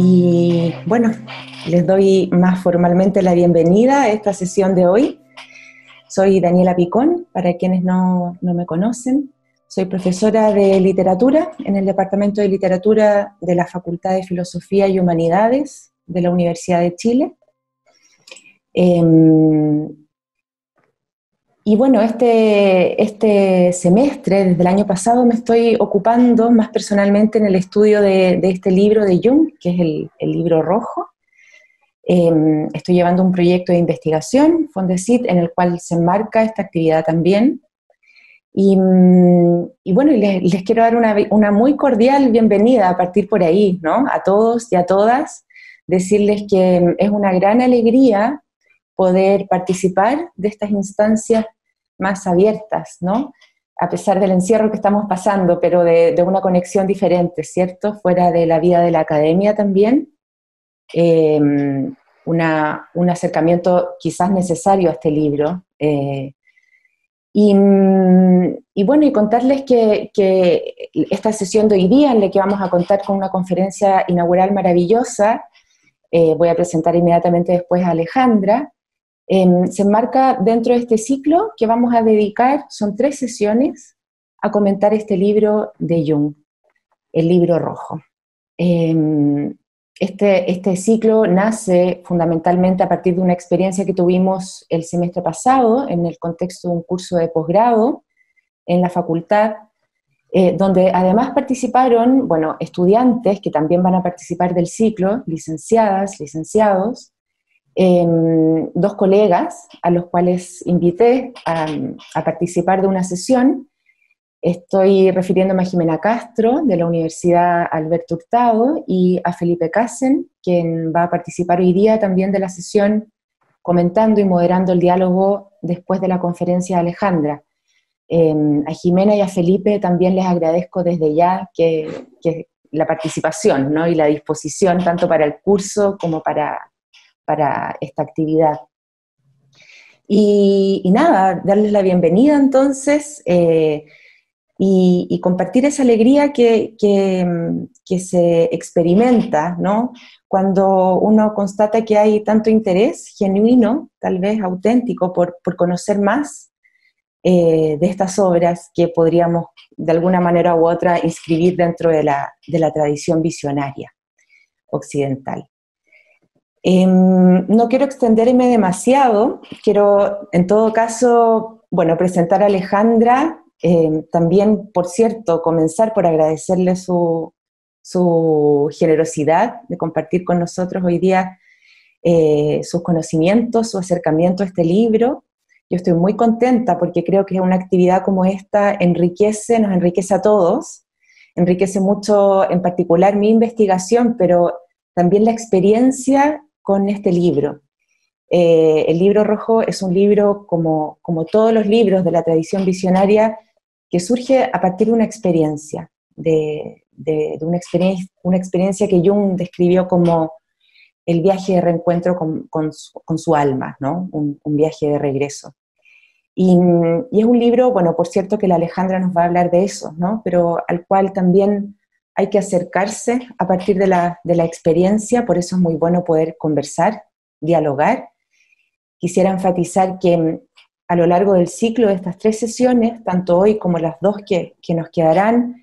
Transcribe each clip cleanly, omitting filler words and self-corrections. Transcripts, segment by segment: Y bueno, les doy más formalmente la bienvenida a esta sesión de hoy. Soy Daniela Picón, para quienes no me conocen. Soy profesora de literatura en el Departamento de Literatura de la Facultad de Filosofía y Humanidades de la Universidad de Chile. Y bueno, este semestre, desde el año pasado, me estoy ocupando más personalmente en el estudio de este libro de Jung, que es el libro rojo. Estoy llevando un proyecto de investigación, Fondecyt, en el cual se enmarca esta actividad también. Y bueno, les quiero dar una muy cordial bienvenida a partir por ahí, ¿no? A todos y a todas, decirles que es una gran alegría poder participar de estas instancias más abiertas, ¿no? A pesar del encierro que estamos pasando, pero de una conexión diferente, ¿cierto? Fuera de la vida de la academia también. Un acercamiento quizás necesario a este libro. Y bueno, y contarles que esta sesión de hoy día, en la que vamos a contar con una conferencia inaugural maravillosa, voy a presentar inmediatamente después a Alejandra, se enmarca dentro de este ciclo que vamos a dedicar, son 3 sesiones, a comentar este libro de Jung, el libro rojo. Este ciclo nace fundamentalmente a partir de una experiencia que tuvimos el semestre pasado en el contexto de un curso de posgrado en la facultad, donde además participaron, bueno, estudiantes que también van a participar del ciclo, licenciadas, licenciados, 2 colegas a los cuales invité a participar de una sesión. Estoy refiriéndome a Jimena Castro, de la Universidad Alberto Hurtado, y a Felipe Cassen, quien va a participar hoy día también de la sesión comentando y moderando el diálogo después de la conferencia de Alejandra. A Jimena y a Felipe también les agradezco desde ya que la participación, ¿no? Y la disposición tanto para el curso como para esta actividad. Y nada, darles la bienvenida entonces, y compartir esa alegría que se experimenta, ¿no? Cuando uno constata que hay tanto interés genuino, tal vez auténtico, por conocer más de estas obras que podríamos de alguna manera u otra inscribir dentro de la tradición visionaria occidental. No quiero extenderme demasiado, quiero en todo caso, bueno, presentar a Alejandra. También, por cierto, comenzar por agradecerle su generosidad de compartir con nosotros hoy día sus conocimientos, su acercamiento a este libro. Yo estoy muy contenta porque creo que una actividad como esta enriquece, nos enriquece a todos, enriquece mucho en particular mi investigación, pero también la experiencia con este libro. El libro rojo es un libro, como todos los libros de la tradición visionaria, que surge a partir de una experiencia, una experiencia que Jung describió como el viaje de reencuentro con su alma, ¿no? Un viaje de regreso. Y es un libro, bueno, por cierto que la Alejandra nos va a hablar de eso, ¿no? Pero al cual también hay que acercarse a partir de la experiencia, por eso es muy bueno poder conversar, dialogar. Quisiera enfatizar que a lo largo del ciclo de estas 3 sesiones, tanto hoy como las 2 que nos quedarán,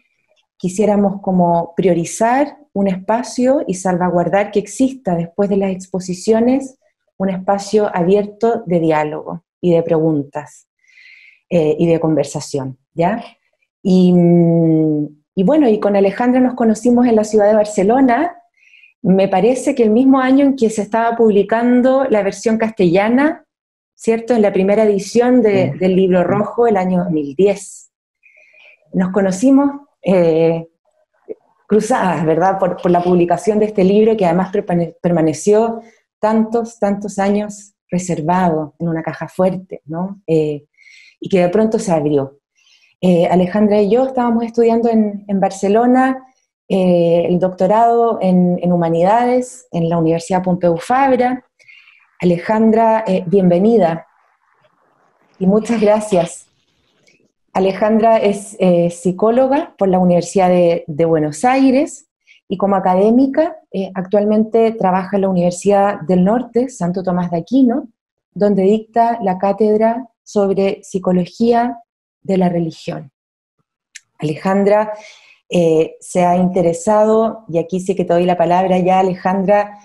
quisiéramos como priorizar un espacio y salvaguardar que exista después de las exposiciones un espacio abierto de diálogo y de preguntas y de conversación, ¿ya? Y bueno, y con Alejandra nos conocimos en la ciudad de Barcelona. Me parece que el mismo año en que se estaba publicando la versión castellana, ¿cierto? En la primera edición del libro rojo, el año 2010. Nos conocimos cruzadas, ¿verdad? Por la publicación de este libro que además permaneció tantos años reservado en una caja fuerte, ¿no? Y que de pronto se abrió. Alejandra y yo estábamos estudiando en Barcelona, el doctorado en Humanidades en la Universidad Pompeu Fabra. Alejandra, bienvenida y muchas gracias. Alejandra es psicóloga por la Universidad de Buenos Aires y como académica actualmente trabaja en la Universidad del Norte, Santo Tomás de Aquino, donde dicta la cátedra sobre psicología de la religión. Alejandra se ha interesado, y aquí sí que te doy la palabra ya, Alejandra.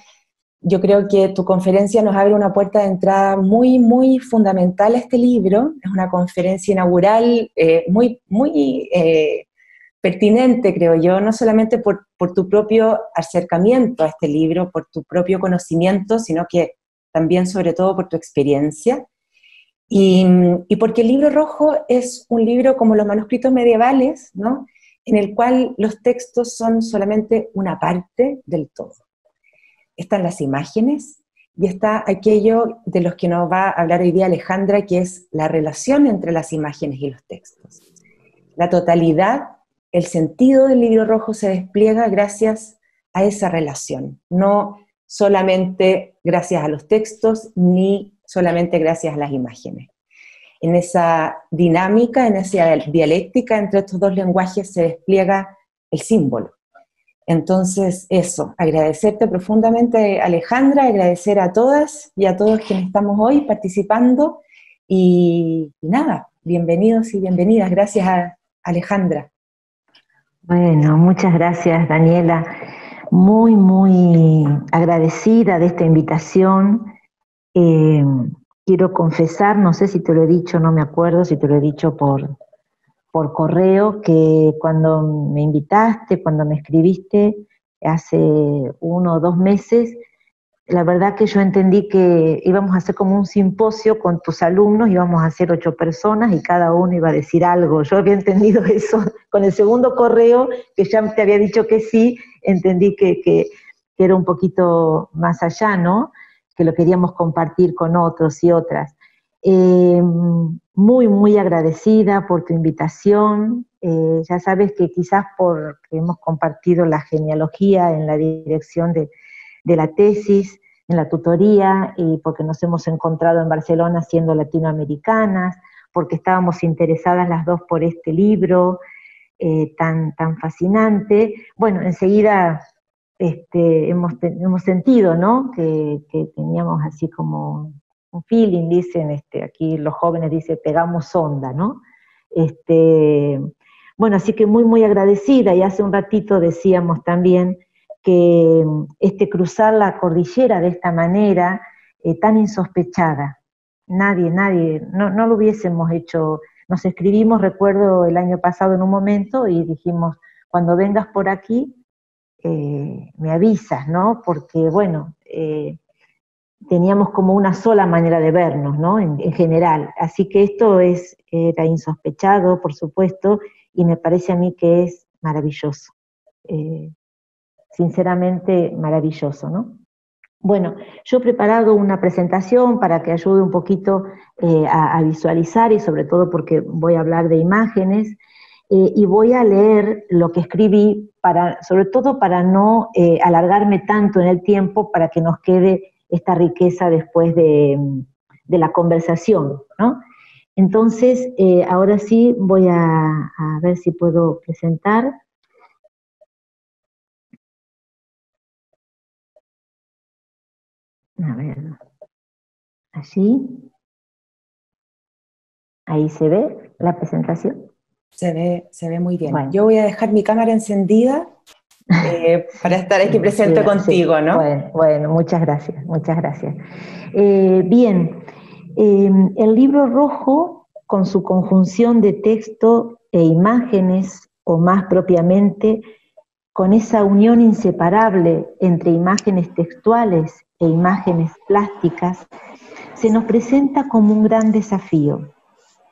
Yo creo que tu conferencia nos abre una puerta de entrada muy, muy fundamental a este libro. Es una conferencia inaugural muy pertinente, creo yo, no solamente por tu propio acercamiento a este libro, por tu propio conocimiento, sino que también, sobre todo, por tu experiencia. Y porque el libro rojo es un libro como los manuscritos medievales, ¿no?, en el cual los textos son solamente una parte del todo. Están las imágenes y está aquello de los que nos va a hablar hoy día Alejandra, que es la relación entre las imágenes y los textos. La totalidad, el sentido del libro rojo se despliega gracias a esa relación, no solamente gracias a los textos, ni solamente gracias a las imágenes. En esa dinámica, en esa dialéctica entre estos dos lenguajes se despliega el símbolo. Entonces, eso, agradecerte profundamente, Alejandra, agradecer a todas y a todos quienes estamos hoy participando, y nada, bienvenidos y bienvenidas, gracias a Alejandra. Bueno, muchas gracias, Daniela, muy, muy agradecida de esta invitación. Quiero confesar, no sé si te lo he dicho, no me acuerdo si te lo he dicho por correo, que cuando me invitaste, cuando me escribiste hace 1 o 2 meses, la verdad que yo entendí que íbamos a hacer como un simposio con tus alumnos, íbamos a ser 8 personas y cada uno iba a decir algo. Yo había entendido eso con el segundo correo, que ya te había dicho que sí, entendí que era un poquito más allá, ¿no?, que lo queríamos compartir con otros y otras. Muy, muy agradecida por tu invitación. Ya sabes que quizás porque hemos compartido la genealogía en la dirección de la tesis, en la tutoría, y porque nos hemos encontrado en Barcelona siendo latinoamericanas, porque estábamos interesadas las dos por este libro tan fascinante. Bueno, enseguida hemos sentido, ¿no?, que teníamos así como un feeling, dicen aquí los jóvenes, dicen, pegamos onda, ¿no? Bueno, así que muy, muy agradecida, y hace un ratito decíamos también que cruzar la cordillera de esta manera tan insospechada, nadie, no lo hubiésemos hecho. Nos escribimos, recuerdo, el año pasado en un momento, y dijimos, cuando vengas por aquí, me avisas, ¿no?, porque, bueno, teníamos como una sola manera de vernos, ¿no?, en general. Así que esto era insospechado, por supuesto, y me parece a mí que es maravilloso. Sinceramente, maravilloso, ¿no? Bueno, yo he preparado una presentación para que ayude un poquito a visualizar, y sobre todo porque voy a hablar de imágenes, y voy a leer lo que escribí, sobre todo para no alargarme tanto en el tiempo, para que nos quede esta riqueza después de la conversación, ¿no? Entonces, ahora sí voy a ver si puedo presentar. A ver, así. Ahí se ve la presentación. Se ve muy bien. Bueno. Yo voy a dejar mi cámara encendida. Para estar aquí presente contigo, sí. ¿No? Bueno, muchas gracias. El libro rojo, con su conjunción de texto e imágenes, o más propiamente, con esa unión inseparable entre imágenes textuales e imágenes plásticas, se nos presenta como un gran desafío.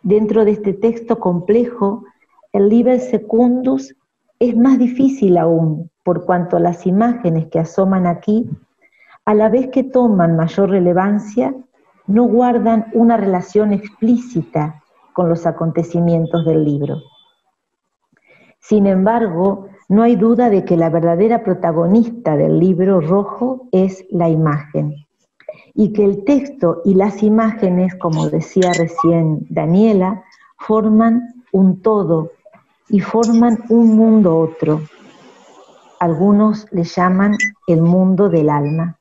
Dentro de este texto complejo, el Liber Secundus es más difícil aún, por cuanto las imágenes que asoman aquí, a la vez que toman mayor relevancia, no guardan una relación explícita con los acontecimientos del libro. Sin embargo, no hay duda de que la verdadera protagonista del libro rojo es la imagen, y que el texto y las imágenes, como decía recién Daniela, forman un todo, y forman un mundo otro. algunos le llaman el mundo del alma.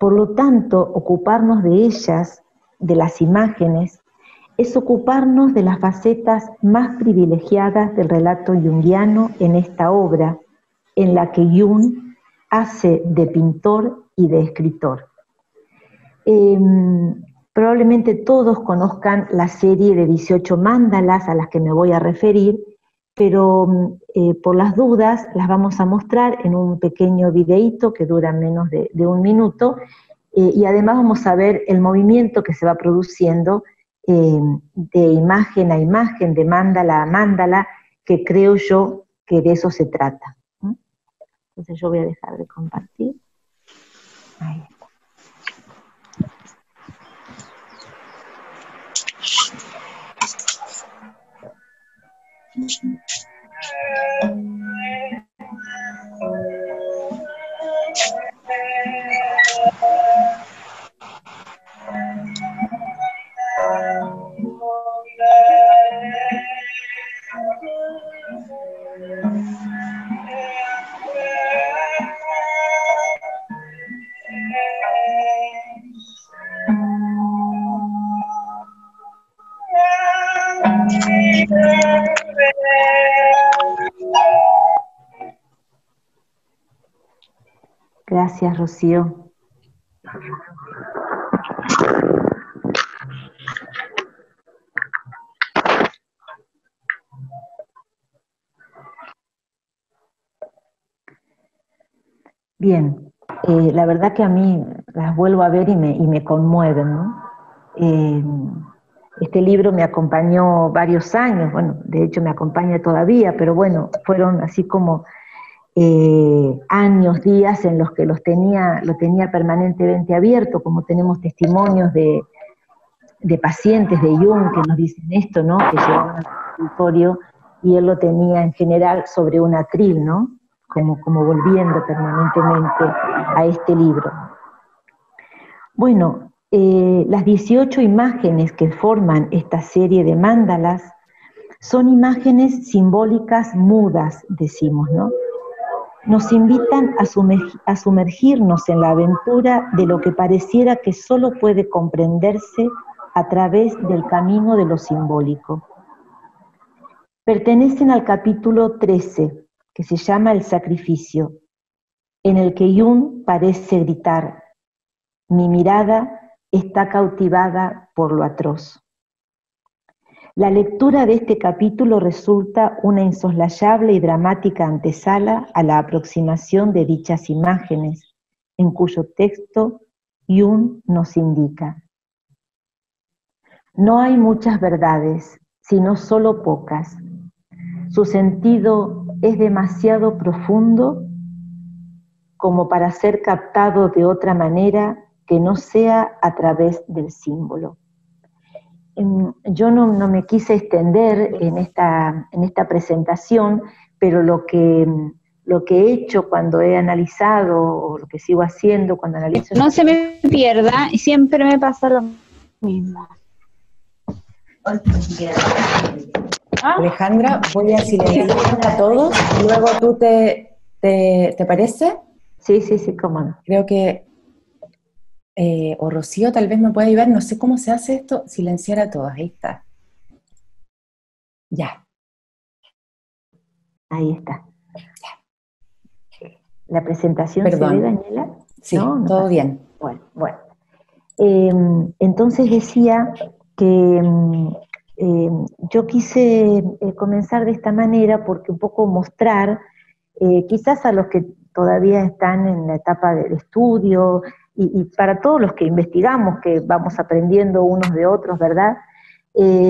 Por lo tanto, ocuparnos de ellas, de las imágenes, es ocuparnos de las facetas más privilegiadas del relato junguiano en esta obra, en la que Jung hace de pintor y de escritor. Probablemente todos conozcan la serie de 18 mandalas a las que me voy a referir, pero por las dudas las vamos a mostrar en un pequeño videíto que dura menos de un minuto, y además vamos a ver el movimiento que se va produciendo de imagen a imagen, de mandala a mandala, que creo yo que de eso se trata. Entonces yo voy a dejar de compartir. Ahí. Gracias, Rocío. Bien, la verdad que a mí las vuelvo a ver y me conmueven, ¿no? Este libro me acompañó varios años, bueno, de hecho me acompaña todavía, pero bueno, fueron así como años, días en los que lo tenía permanentemente abierto, como tenemos testimonios de pacientes de Jung que nos dicen esto, ¿no? Que llevaban al consultorio y él lo tenía en general sobre un atril, ¿no? Como volviendo permanentemente a este libro. Bueno, las 18 imágenes que forman esta serie de mandalas son imágenes simbólicas mudas, decimos, ¿no? Nos invitan a sumergirnos en la aventura de lo que pareciera que solo puede comprenderse a través del camino de lo simbólico. Pertenecen al capítulo 13, que se llama El sacrificio, en el que Jung parece gritar: mi mirada está cautivada por lo atroz. La lectura de este capítulo resulta una insoslayable y dramática antesala a la aproximación de dichas imágenes, en cuyo texto Jung nos indica: no hay muchas verdades, sino solo pocas. Su sentido es demasiado profundo como para ser captado de otra manera que no sea a través del símbolo. Yo no me quise extender en esta presentación, pero lo que he hecho cuando he analizado, o lo que sigo haciendo cuando analizo... No se me pierda, siempre me pasa lo mismo. Alejandra, voy a silenciar a todos, luego tú ¿te parece? Sí, cómo no. Creo que... o Rocío tal vez me puede ayudar, no sé cómo se hace esto, silenciar a todas, ahí está. Ya. Ahí está. Ya. La presentación. Perdón. ¿Se ve, Daniela? Sí, no, todo bien. Bueno. Entonces decía que yo quise comenzar de esta manera porque un poco mostrar, quizás a los que todavía están en la etapa del estudio, y para todos los que investigamos, que vamos aprendiendo unos de otros, ¿verdad? Fue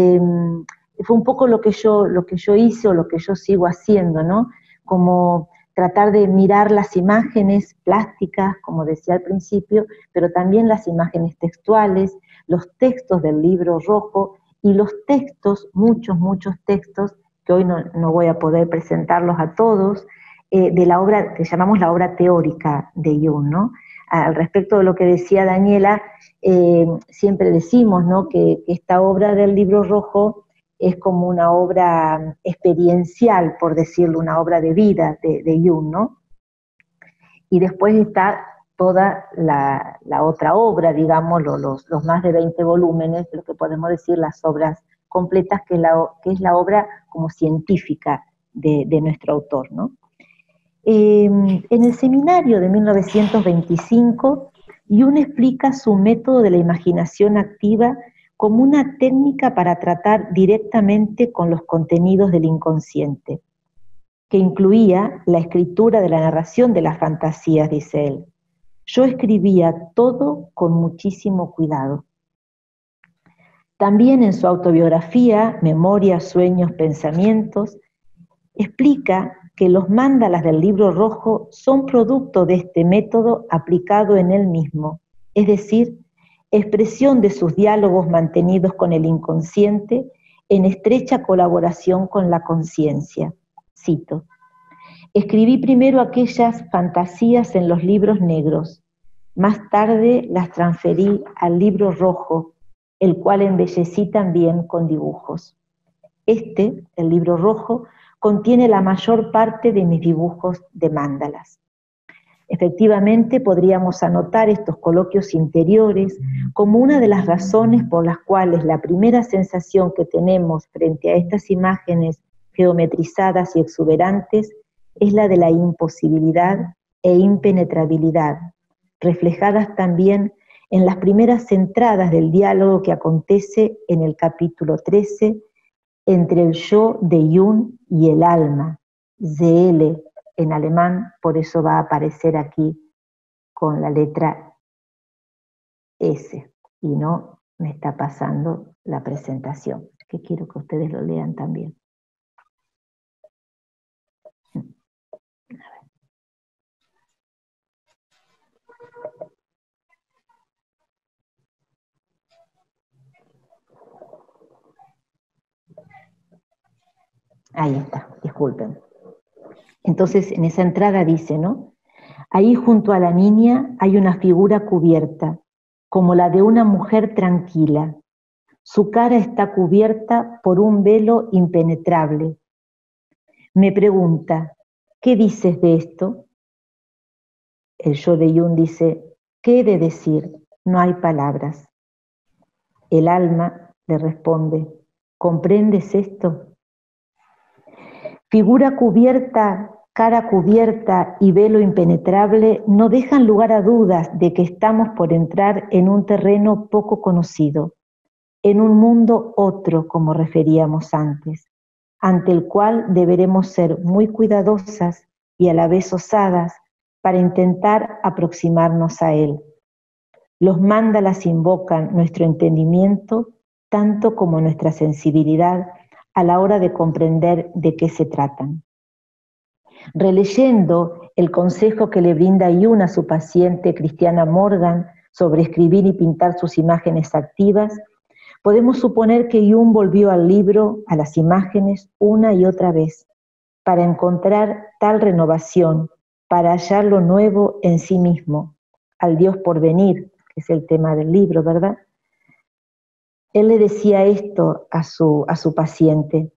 un poco lo que yo hice o lo que yo sigo haciendo, ¿no? Como tratar de mirar las imágenes plásticas, como decía al principio, pero también las imágenes textuales, los textos del libro rojo y los textos, muchos textos, que hoy no voy a poder presentarlos a todos, de la obra, que llamamos la obra teórica de Jung, ¿no? Al respecto de lo que decía Daniela, siempre decimos, ¿no?, que esta obra del libro rojo es como una obra experiencial, por decirlo, una obra de vida de Jung, ¿no? Y después está toda la otra obra, digamos, los más de 20 volúmenes, lo que podemos decir las obras completas, que es la obra como científica de nuestro autor, ¿no? En el seminario de 1925, Jung explica su método de la imaginación activa como una técnica para tratar directamente con los contenidos del inconsciente, que incluía la escritura de la narración de las fantasías, dice él. Yo escribía todo con muchísimo cuidado. También en su autobiografía, Memorias, Sueños, Pensamientos, explica que los mandalas del libro rojo son producto de este método aplicado en él mismo, es decir, expresión de sus diálogos mantenidos con el inconsciente en estrecha colaboración con la conciencia. Cito: escribí primero aquellas fantasías en los libros negros, más tarde las transferí al libro rojo, el cual embellecí también con dibujos. Este, el libro rojo, contiene la mayor parte de mis dibujos de mandalas. Efectivamente, podríamos anotar estos coloquios interiores como una de las razones por las cuales la primera sensación que tenemos frente a estas imágenes geometrizadas y exuberantes es la de la imposibilidad e impenetrabilidad, reflejadas también en las primeras entradas del diálogo que acontece en el capítulo 13 entre el yo de Jung y el alma, ZL en alemán, por eso va a aparecer aquí con la letra S, y no me está pasando la presentación, que quiero que ustedes lo lean también. Ahí está, disculpen. Entonces, en esa entrada dice, ¿no? Ahí junto a la niña hay una figura cubierta, como la de una mujer tranquila. Su cara está cubierta por un velo impenetrable. Me pregunta, ¿qué dices de esto? El yo de Jung dice, ¿qué he de decir? No hay palabras. El alma le responde, ¿comprendes esto? Figura cubierta, cara cubierta y velo impenetrable no dejan lugar a dudas de que estamos por entrar en un terreno poco conocido, en un mundo otro, como referíamos antes, ante el cual deberemos ser muy cuidadosas y a la vez osadas para intentar aproximarnos a él. Los mandalas invocan nuestro entendimiento tanto como nuestra sensibilidad a la hora de comprender de qué se tratan. Releyendo el consejo que le brinda Jung a su paciente Cristiana Morgan sobre escribir y pintar sus imágenes activas, podemos suponer que Jung volvió al libro, a las imágenes, una y otra vez, para encontrar tal renovación, para hallar lo nuevo en sí mismo, al Dios por venir, que es el tema del libro, ¿verdad? Él le decía esto a su paciente: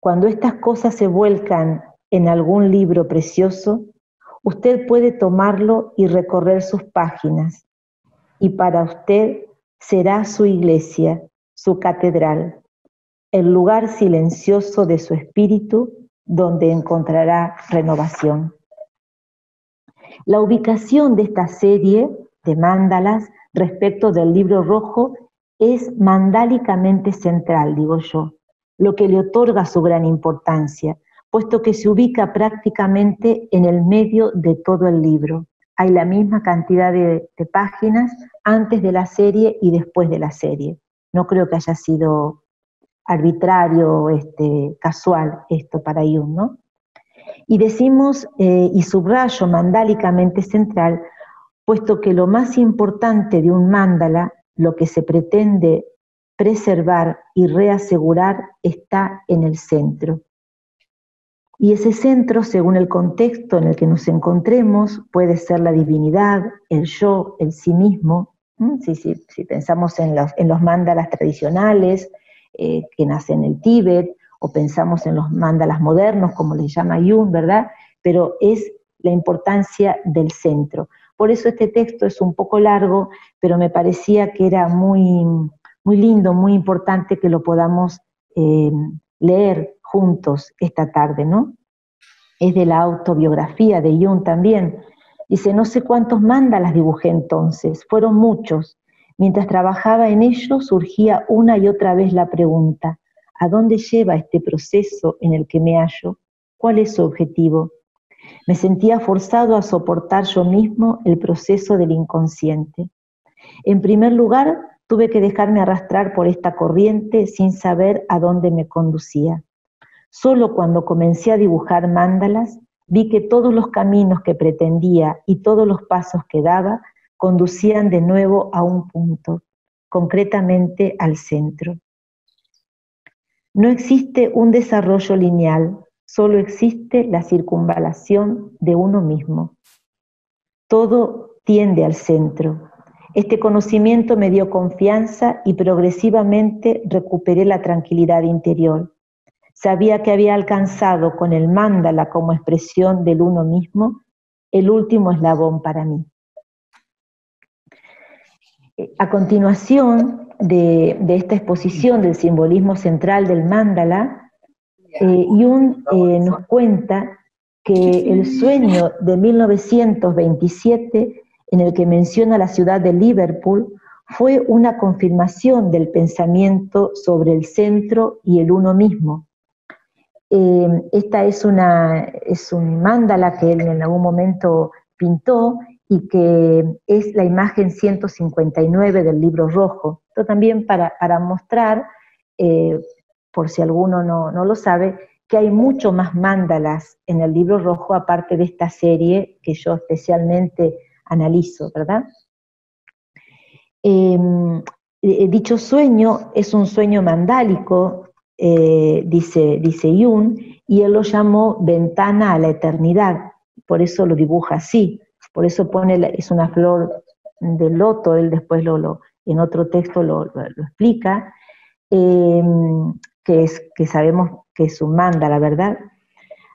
cuando estas cosas se vuelcan en algún libro precioso, usted puede tomarlo y recorrer sus páginas, y para usted será su iglesia, su catedral, el lugar silencioso de su espíritu donde encontrará renovación. La ubicación de esta serie de mandalas respecto del libro rojo es mandálicamente central, digo yo, lo que le otorga su gran importancia, puesto que se ubica prácticamente en el medio de todo el libro. Hay la misma cantidad de páginas antes de la serie y después de la serie. No creo que haya sido arbitrario, casual esto para Jung, ¿no? Y decimos, y subrayo mandálicamente central, puesto que lo más importante de un mandala, lo que se pretende preservar y reasegurar, está en el centro. Y ese centro, según el contexto en el que nos encontremos, puede ser la divinidad, el yo, el sí mismo. Si pensamos en los mandalas tradicionales, que nace en el Tíbet, o pensamos en los mandalas modernos, como les llama Jung, ¿verdad? Pero es la importancia del centro. Por eso este texto es un poco largo, pero me parecía que era muy lindo, muy importante que lo podamos leer juntos esta tarde, ¿no? Es de la autobiografía de Jung también. Dice, no sé cuántos mandalas dibujé entonces, fueron muchos. Mientras trabajaba en ellos surgía una y otra vez la pregunta, ¿a dónde lleva este proceso en el que me hallo? ¿Cuál es su objetivo? Me sentía forzado a soportar yo mismo el proceso del inconsciente. En primer lugar, tuve que dejarme arrastrar por esta corriente sin saber a dónde me conducía. Solo cuando comencé a dibujar mandalas, vi que todos los caminos que pretendía y todos los pasos que daba conducían de nuevo a un punto, concretamente al centro. No existe un desarrollo lineal, solo existe la circunvalación de uno mismo. Todo tiende al centro. Este conocimiento me dio confianza y progresivamente recuperé la tranquilidad interior. Sabía que había alcanzado con el mandala como expresión del uno mismo el último eslabón para mí. A continuación de esta exposición del simbolismo central del mandala, Jung nos cuenta que el sueño de 1927, en el que menciona la ciudad de Liverpool, fue una confirmación del pensamiento sobre el centro y el uno mismo. Esta es un mandala que él en algún momento pintó y que es la imagen 159 del libro rojo. Esto también para mostrar, por si alguno no lo sabe, que hay mucho más mandalas en el libro rojo, aparte de esta serie que yo especialmente analizo, ¿verdad? Dicho sueño es un sueño mandálico, dice Jung, y él lo llamó ventana a la eternidad, por eso lo dibuja así, por eso es una flor de loto, él después en otro texto lo explica, que sabemos que es un mandala, ¿verdad?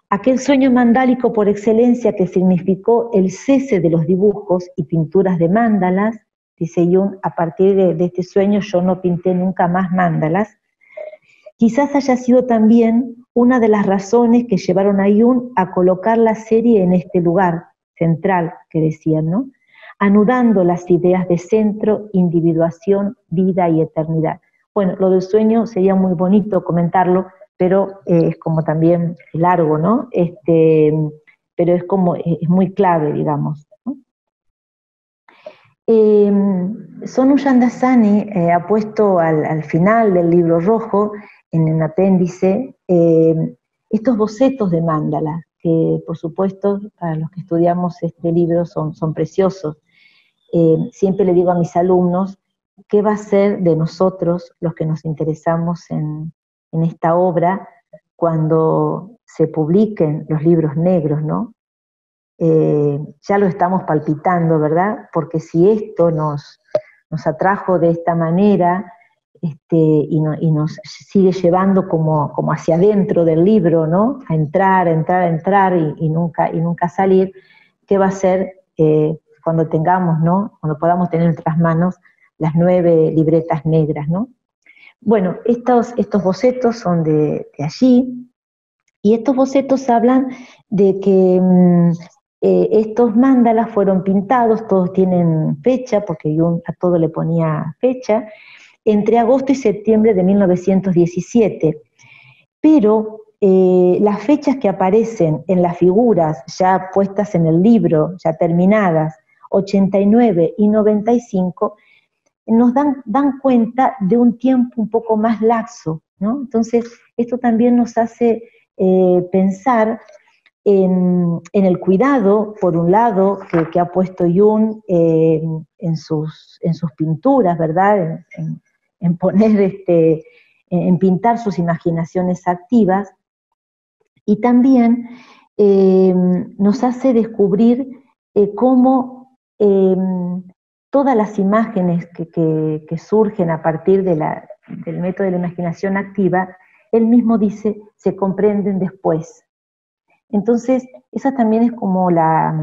Aquel sueño mandálico por excelencia que significó el cese de los dibujos y pinturas de mandalas. Dice Jung, a partir de este sueño yo no pinté nunca más mandalas. Quizás haya sido también una de las razones que llevaron a Jung a colocar la serie en este lugar central que decían, ¿no? Anudando las ideas de centro, individuación, vida y eternidad. Bueno, lo del sueño sería muy bonito comentarlo, pero es como también largo, ¿no? Pero es como, es muy clave, digamos, ¿no? Sonu Shandasani ha puesto al final del libro rojo, en un apéndice, estos bocetos de mandala, que por supuesto, para los que estudiamos este libro, son preciosos. Siempre le digo a mis alumnos, ¿qué va a ser de nosotros los que nos interesamos en esta obra cuando se publiquen los libros negros, ¿no? Ya lo estamos palpitando, ¿verdad? Porque si esto nos atrajo de esta manera y nos sigue llevando como hacia adentro del libro, ¿no? A entrar y nunca salir, ¿qué va a ser cuando tengamos, ¿no? Cuando podamos tener en nuestras manos las 9 libretas negras, ¿no? Bueno, estos bocetos son de allí, y estos bocetos hablan de que estos mandalas fueron pintados, todos tienen fecha, porque Jung a todo le ponía fecha, entre agosto y septiembre de 1917. Pero las fechas que aparecen en las figuras ya puestas en el libro, ya terminadas, 89 y 95, nos dan cuenta de un tiempo un poco más laxo, ¿no? Entonces, esto también nos hace pensar en el cuidado, por un lado, que ha puesto Jung en sus pinturas, ¿verdad? En pintar sus imaginaciones activas, y también nos hace descubrir cómo todas las imágenes que surgen a partir de la, del método de la imaginación activa, él mismo dice, se comprenden después. Entonces, esa también es como la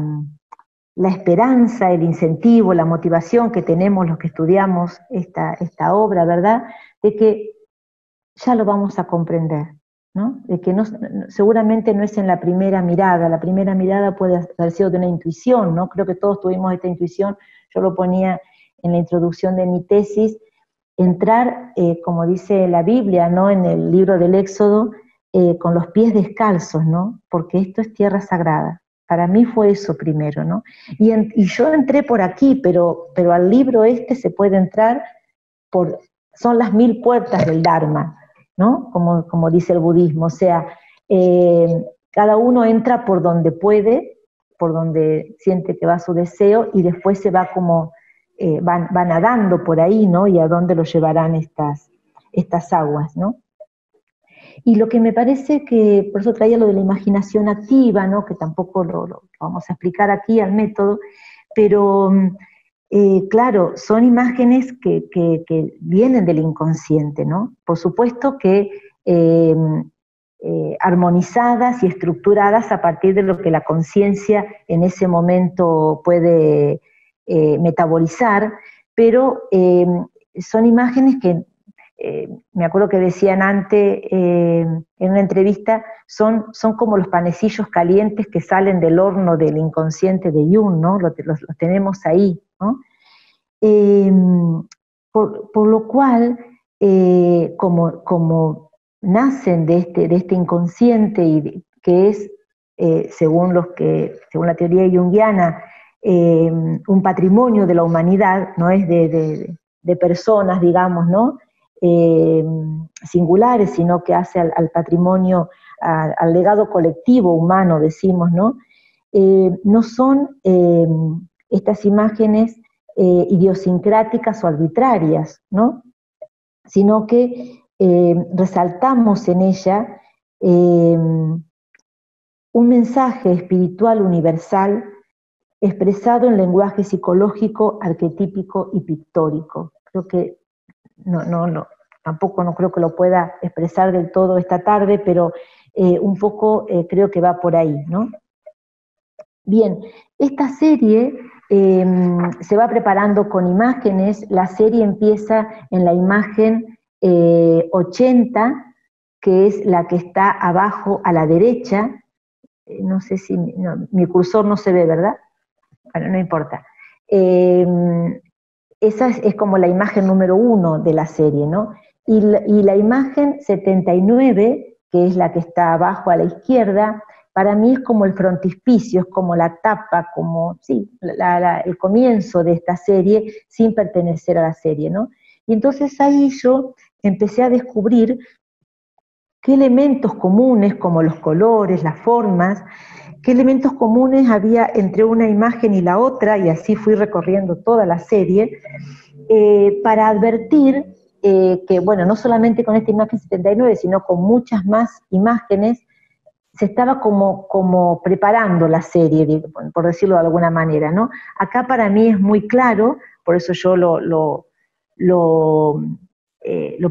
esperanza, el incentivo, la motivación que tenemos los que estudiamos esta obra, ¿verdad? De que ya lo vamos a comprender, ¿no? De que no, seguramente no es en la primera mirada puede haber sido de una intuición, ¿no? Creo que todos tuvimos esta intuición, yo lo ponía en la introducción de mi tesis, entrar, como dice la Biblia, ¿no? En el libro del Éxodo, con los pies descalzos, ¿no? Porque esto es tierra sagrada. Para mí fue eso primero, ¿no? Y yo entré por aquí, pero al libro este se puede entrar por... Son las 1000 puertas del Dharma, ¿no? Como dice el budismo, o sea, cada uno entra por donde puede, por donde siente que va su deseo, y después se va como, va nadando por ahí, ¿no? Y a dónde lo llevarán estas aguas, ¿no? Y lo que me parece que, por eso traía lo de la imaginación activa, ¿no? Que tampoco lo vamos a explicar aquí al método, pero claro, son imágenes que vienen del inconsciente, ¿no? Por supuesto que armonizadas y estructuradas a partir de lo que la conciencia en ese momento puede metabolizar, pero son imágenes que... me acuerdo que decían antes en una entrevista, son como los panecillos calientes que salen del horno del inconsciente de Jung, ¿no? Los tenemos ahí, ¿no? Por lo cual, como nacen de este inconsciente, que es, según la teoría junguiana, un patrimonio de la humanidad, no es de personas, digamos, ¿no? Singulares, sino que hace al patrimonio, al legado colectivo humano, decimos, ¿no? No son estas imágenes idiosincráticas o arbitrarias, ¿no? Sino que resaltamos en ella un mensaje espiritual universal expresado en lenguaje psicológico, arquetípico y pictórico. Creo que tampoco no creo que lo pueda expresar del todo esta tarde, pero un poco creo que va por ahí, ¿no? Bien, esta serie se va preparando con imágenes, la serie empieza en la imagen 80, que es la que está abajo a la derecha, no sé si mi cursor no se ve, ¿verdad? Bueno, no importa. Esa es como la imagen número 1 de la serie, ¿no? Y la imagen 79, que es la que está abajo a la izquierda, para mí es como el frontispicio, es como la tapa, como, sí, el comienzo de esta serie, sin pertenecer a la serie, ¿no? Y entonces ahí yo empecé a descubrir qué elementos comunes, como los colores, las formas, qué elementos comunes había entre una imagen y la otra, y así fui recorriendo toda la serie, para advertir que, bueno, no solamente con esta imagen 79, sino con muchas más imágenes, se estaba como preparando la serie, por decirlo de alguna manera, ¿no? Acá para mí es muy claro, por eso yo lo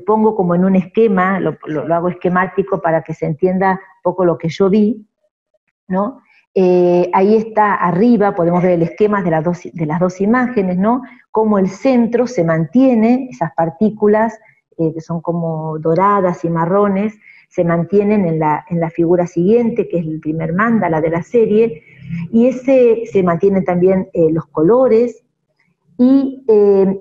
pongo como en un esquema, lo hago esquemático para que se entienda un poco lo que yo vi, ¿no? Ahí está arriba, podemos ver el esquema de las dos imágenes, ¿no? Cómo el centro se mantiene, esas partículas que son como doradas y marrones, se mantienen en la figura siguiente, que es el primer mandala de la serie, y se mantienen también los colores, y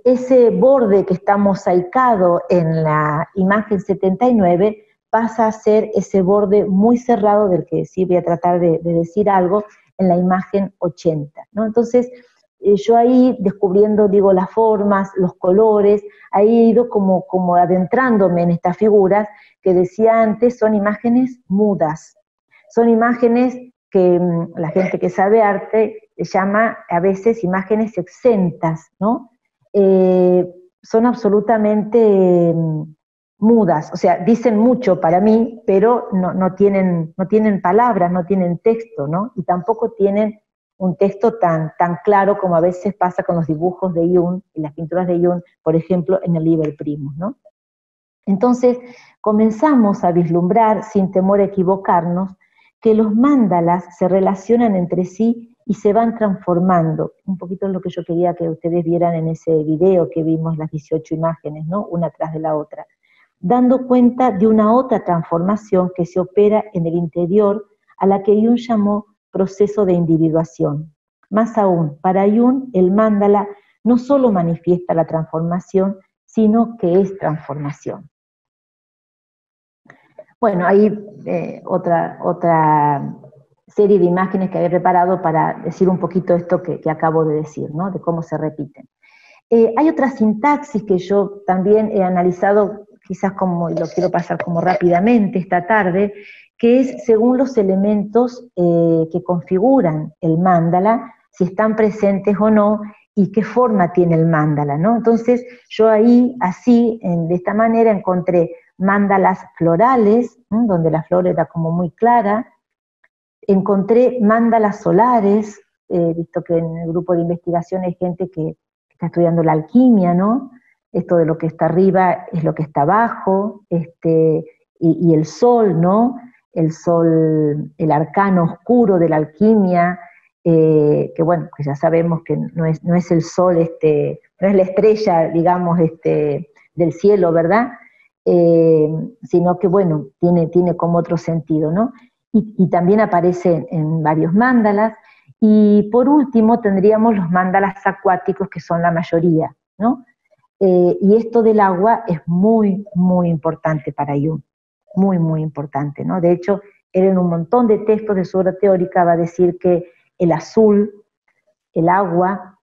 ese borde que está mosaicado en la imagen 79 pasa a ser ese borde muy cerrado del que sí voy a tratar de decir algo en la imagen 80, ¿no? Entonces, yo ahí descubriendo, digo, las formas, los colores, ahí he ido como adentrándome en estas figuras que decía antes, son imágenes mudas, son imágenes que la gente que sabe arte llama a veces imágenes exentas, ¿no? Son absolutamente... mudas, o sea, dicen mucho para mí, pero no tienen palabras, no tienen texto, ¿no? Y tampoco tienen un texto tan claro como a veces pasa con los dibujos de Jung, y las pinturas de Jung, por ejemplo, en el Liber Primus, ¿no? Entonces comenzamos a vislumbrar, sin temor a equivocarnos, que los mandalas se relacionan entre sí y se van transformando. Un poquito es lo que yo quería que ustedes vieran en ese video que vimos, las 18 imágenes, ¿no? Una tras de la otra, dando cuenta de una otra transformación que se opera en el interior, a la que Jung llamó proceso de individuación. Más aún, para Jung, el mandala no solo manifiesta la transformación, sino que es transformación. Bueno, ahí otra serie de imágenes que había preparado para decir un poquito esto que acabo de decir, ¿no? De cómo se repiten. Hay otra sintaxis que yo también he analizado, quizás como, y lo quiero pasar como rápidamente esta tarde, que es según los elementos que configuran el mandala, si están presentes o no, y qué forma tiene el mandala, ¿no? Entonces, yo ahí, así, de esta manera, encontré mandalas florales, ¿no? Donde la flor era como muy clara, encontré mandalas solares, visto que en el grupo de investigación hay gente que está estudiando la alquimia, ¿no? Esto de lo que está arriba es lo que está abajo, y el sol, ¿no? El sol, el arcano oscuro de la alquimia, que bueno, pues ya sabemos que no es el sol, no es la estrella, digamos, del cielo, ¿verdad? Sino que bueno, tiene como otro sentido, ¿no? Y también aparece en varios mandalas, y por último tendríamos los mandalas acuáticos, que son la mayoría, ¿no? Y esto del agua es muy, muy importante para Jung. Muy, muy importante, ¿no? De hecho, él en un montón de textos de su obra teórica va a decir que el azul, el agua,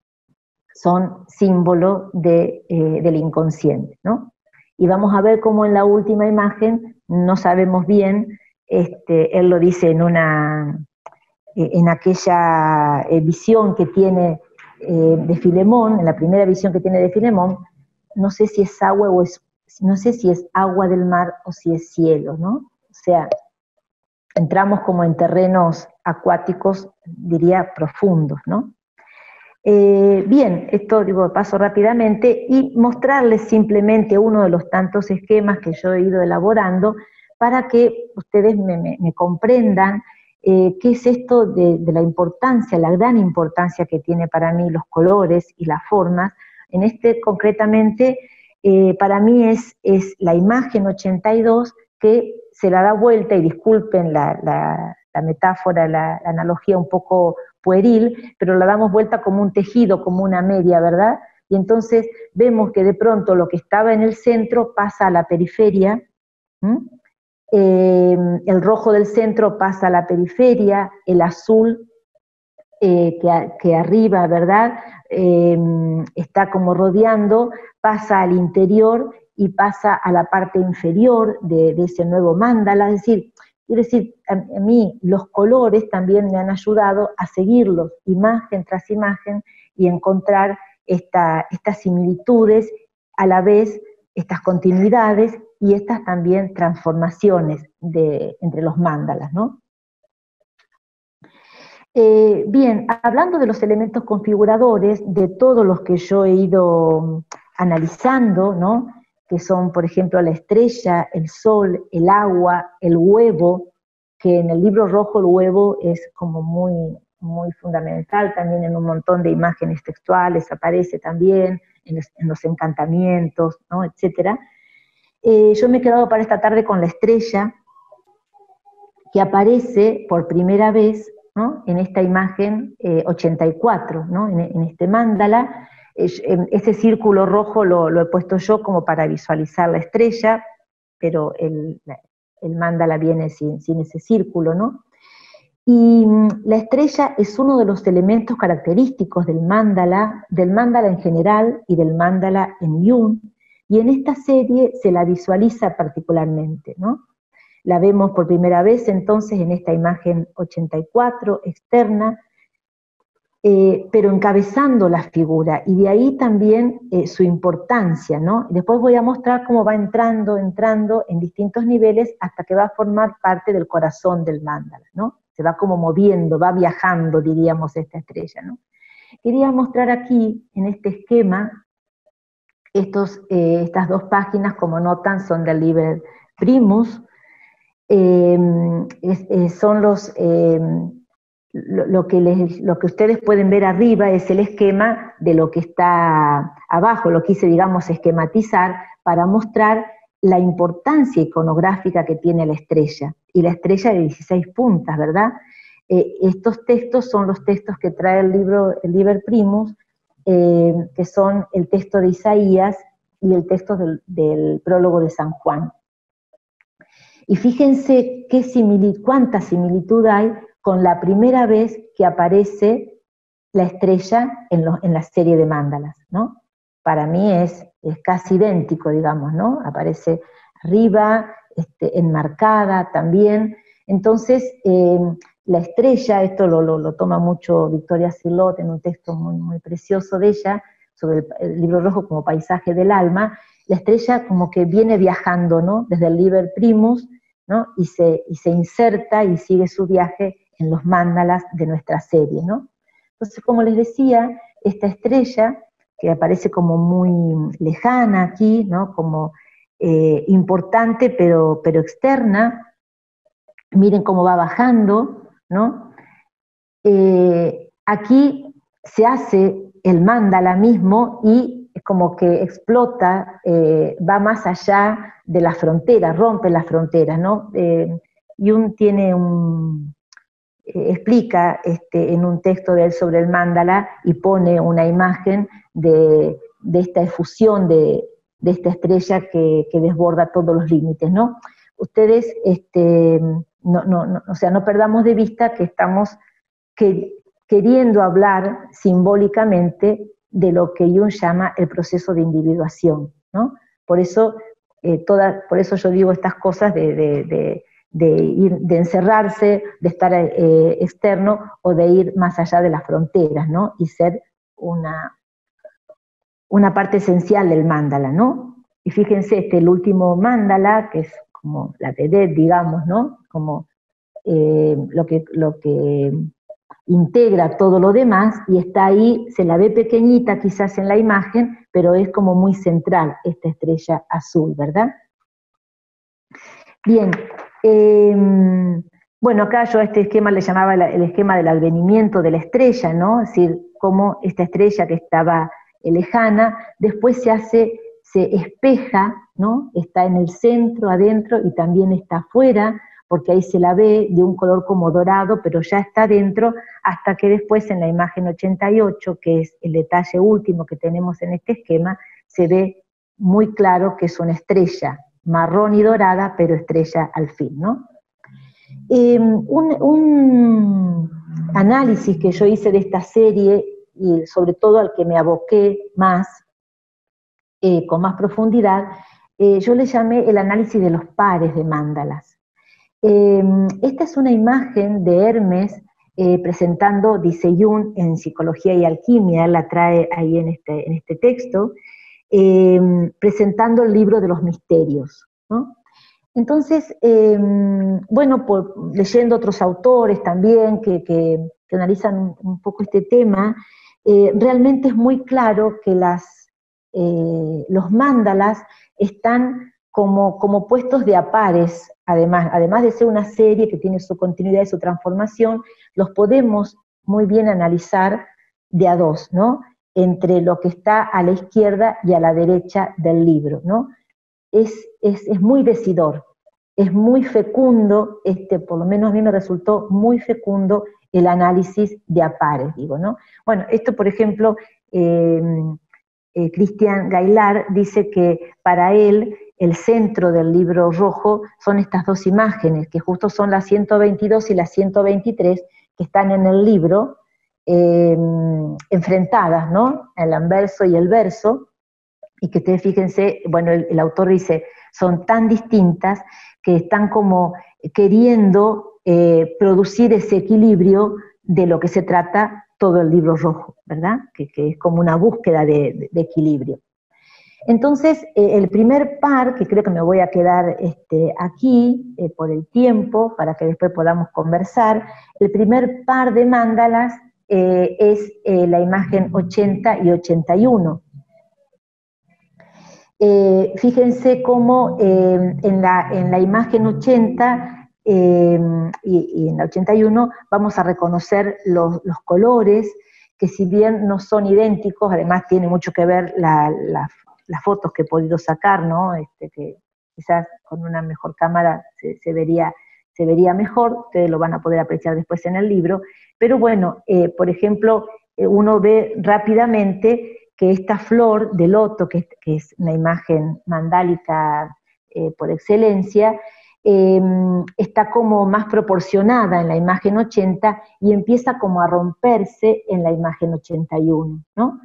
son símbolo del inconsciente, ¿no? Y vamos a ver cómo en la última imagen, no sabemos bien, él lo dice en aquella visión que tiene de Filemón, en la primera visión que tiene de Filemón, no sé si es agua o es agua del mar o si es cielo, ¿no? O sea, entramos como en terrenos acuáticos, diría, profundos, ¿no? Bien, esto digo, paso rápidamente, y mostrarles simplemente uno de los tantos esquemas que yo he ido elaborando para que ustedes me comprendan qué es esto de la importancia, la gran importancia que tiene para mí los colores y las formas. En concretamente... para mí es la imagen 82 que se la da vuelta, y disculpen la metáfora, la analogía un poco pueril, pero la damos vuelta como un tejido, como una media, ¿verdad? Y entonces vemos que de pronto lo que estaba en el centro pasa a la periferia, el rojo del centro pasa a la periferia, el azul que arriba, ¿verdad?, está como rodeando, pasa al interior y pasa a la parte inferior de ese nuevo mandala. Es decir, quiero decir, a mí los colores también me han ayudado a seguirlos, imagen tras imagen, y encontrar estas similitudes, a la vez estas continuidades y estas también transformaciones entre los mandalas, ¿no? Bien, hablando de los elementos configuradores, de todos los que yo he ido analizando, ¿no? Que son, por ejemplo, la estrella, el sol, el agua, el huevo, que en el libro rojo el huevo es como muy, muy fundamental, también en un montón de imágenes textuales aparece también, en los encantamientos, ¿no? Etcétera. Yo me he quedado para esta tarde con la estrella, que aparece por primera vez, ¿no? En esta imagen 84, ¿no? En este mandala, ese círculo rojo lo he puesto yo como para visualizar la estrella, pero el mandala viene sin ese círculo, ¿no? Y la estrella es uno de los elementos característicos del mandala en general y del mandala en Jung, y en esta serie se la visualiza particularmente, ¿no? La vemos por primera vez entonces en esta imagen 84 externa, pero encabezando la figura, y de ahí también su importancia, ¿no? Después voy a mostrar cómo va entrando en distintos niveles hasta que va a formar parte del corazón del mandala, ¿no? Se va como moviendo, va viajando, diríamos, esta estrella, ¿no? Quería mostrar aquí, en este esquema, Estas dos páginas, como notan, son del Liber Primus. Son los... Lo que ustedes pueden ver arriba es el esquema de lo que está abajo, lo quise, digamos, esquematizar para mostrar la importancia iconográfica que tiene la estrella, y la estrella de 16 puntas, ¿verdad? Estos textos son los textos que trae el libro, el Liber Primus, que son el texto de Isaías y el texto del prólogo de San Juan. Y fíjense qué cuánta similitud hay con la primera vez que aparece la estrella en la serie de mandalas, ¿no? Para mí es casi idéntico, digamos, ¿no? Aparece arriba, enmarcada también. Entonces, la estrella, esto lo toma mucho Victoria Cirlot en un texto muy, muy precioso de ella, sobre el libro rojo como paisaje del alma, la estrella como que viene viajando, ¿no? Desde el Liber Primus, ¿no? Y se inserta y sigue su viaje en los mandalas de nuestra serie, ¿no? Entonces, como les decía, esta estrella, que aparece como muy lejana aquí, ¿no? Como importante, pero externa, miren cómo va bajando, ¿no? Aquí se hace el mandala mismo y como que explota, va más allá de las fronteras, rompe las fronteras, ¿no? Jung tiene explica en un texto de él sobre el mandala y pone una imagen de esta efusión de esta estrella que desborda todos los límites, ¿no? Ustedes, o sea, no perdamos de vista que estamos queriendo hablar simbólicamente de lo que Jung llama el proceso de individuación, ¿no? Por eso, por eso yo digo estas cosas de encerrarse, de estar externo o de ir más allá de las fronteras, ¿no? Y ser una parte esencial del mandala, ¿no? Y fíjense, el último mandala, que es como la vedette, digamos, ¿no? Como lo que integra todo lo demás, y está ahí, se la ve pequeñita quizás en la imagen, pero es como muy central esta estrella azul, ¿verdad? Bien. Bueno, acá yo a este esquema le llamaba el esquema del advenimiento de la estrella, ¿no? Es decir, cómo esta estrella que estaba lejana, después se espeja, ¿no? Está en el centro, adentro, y también está afuera, porque ahí se la ve de un color como dorado, pero ya está adentro, hasta que después en la imagen 88, que es el detalle último que tenemos en este esquema, se ve muy claro que es una estrella, marrón y dorada, pero estrella al fin, ¿no? Un análisis que yo hice de esta serie, y sobre todo al que me aboqué más, con más profundidad, yo le llamé el análisis de los pares de mandalas. Esta es una imagen de Hermes presentando, dice Jung, en Psicología y Alquimia, la trae ahí en este texto, presentando el libro de los misterios, ¿no? Entonces, bueno, leyendo otros autores también que analizan un poco este tema, realmente es muy claro que los mandalas están como puestos de a pares, además de ser una serie que tiene su continuidad y su transformación, los podemos muy bien analizar de a dos, ¿no? Entre lo que está a la izquierda y a la derecha del libro, ¿no? Es muy decidor, es muy fecundo, por lo menos a mí me resultó muy fecundo el análisis de a pares, digo, ¿no? Bueno, esto, por ejemplo, Cristian Gailar dice que para él el centro del libro rojo son estas dos imágenes, que justo son la 122 y la 123, que están en el libro, enfrentadas, ¿no? El anverso y el verso, y que ustedes fíjense, bueno, el autor dice, son tan distintas que están como queriendo producir ese equilibrio de lo que se trata todo el libro rojo, ¿verdad? Que es como una búsqueda de equilibrio. Entonces, el primer par, que creo que me voy a quedar aquí por el tiempo, para que después podamos conversar, el primer par de mandalas es la imagen 80 y 81. Fíjense cómo en la imagen 80 y en la 81 vamos a reconocer los colores, que si bien no son idénticos, además tiene mucho que ver las fotos que he podido sacar, ¿no? Que quizás con una mejor cámara se vería mejor, ustedes lo van a poder apreciar después en el libro, pero bueno, por ejemplo, uno ve rápidamente que esta flor de loto, que es una imagen mandálica por excelencia, está como más proporcionada en la imagen 80 y empieza como a romperse en la imagen 81, ¿no?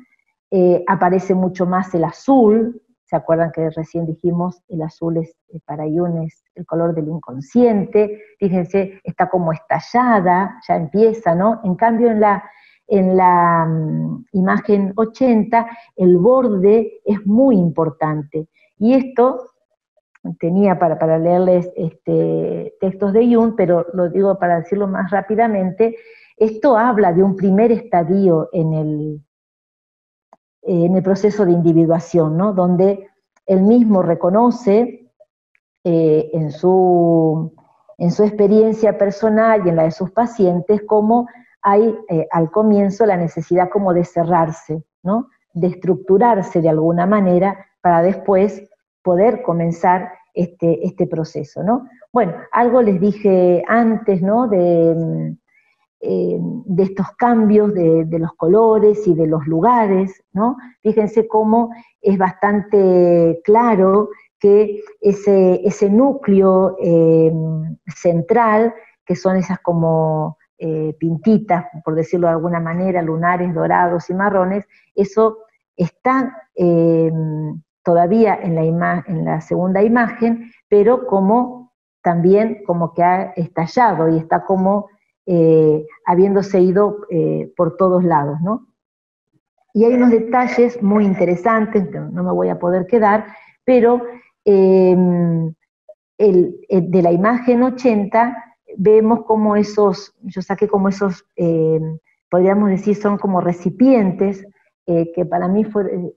Aparece mucho más el azul, ¿se acuerdan que recién dijimos el azul es, para Jung es el color del inconsciente? Fíjense, está como estallada, ya empieza, ¿no? En cambio en la imagen 80 el borde es muy importante, y esto tenía para leerles textos de Jung, pero lo digo para decirlo más rápidamente, esto habla de un primer estadio en el proceso de individuación, ¿no? Donde él mismo reconoce en su experiencia personal y en la de sus pacientes cómo hay al comienzo la necesidad como de cerrarse, ¿no? De estructurarse de alguna manera para después poder comenzar este proceso, ¿no? Bueno, algo les dije antes, ¿no? De estos cambios de los colores y de los lugares, ¿no? Fíjense cómo es bastante claro que ese núcleo central, que son esas como pintitas, por decirlo de alguna manera, lunares dorados y marrones, eso está todavía en la segunda imagen, pero como también como que ha estallado y está como habiéndose ido por todos lados, ¿no? Y hay unos detalles muy interesantes, que no me voy a poder quedar, pero de la imagen 80 vemos como esos, yo saqué como esos, podríamos decir, son como recipientes, que para mí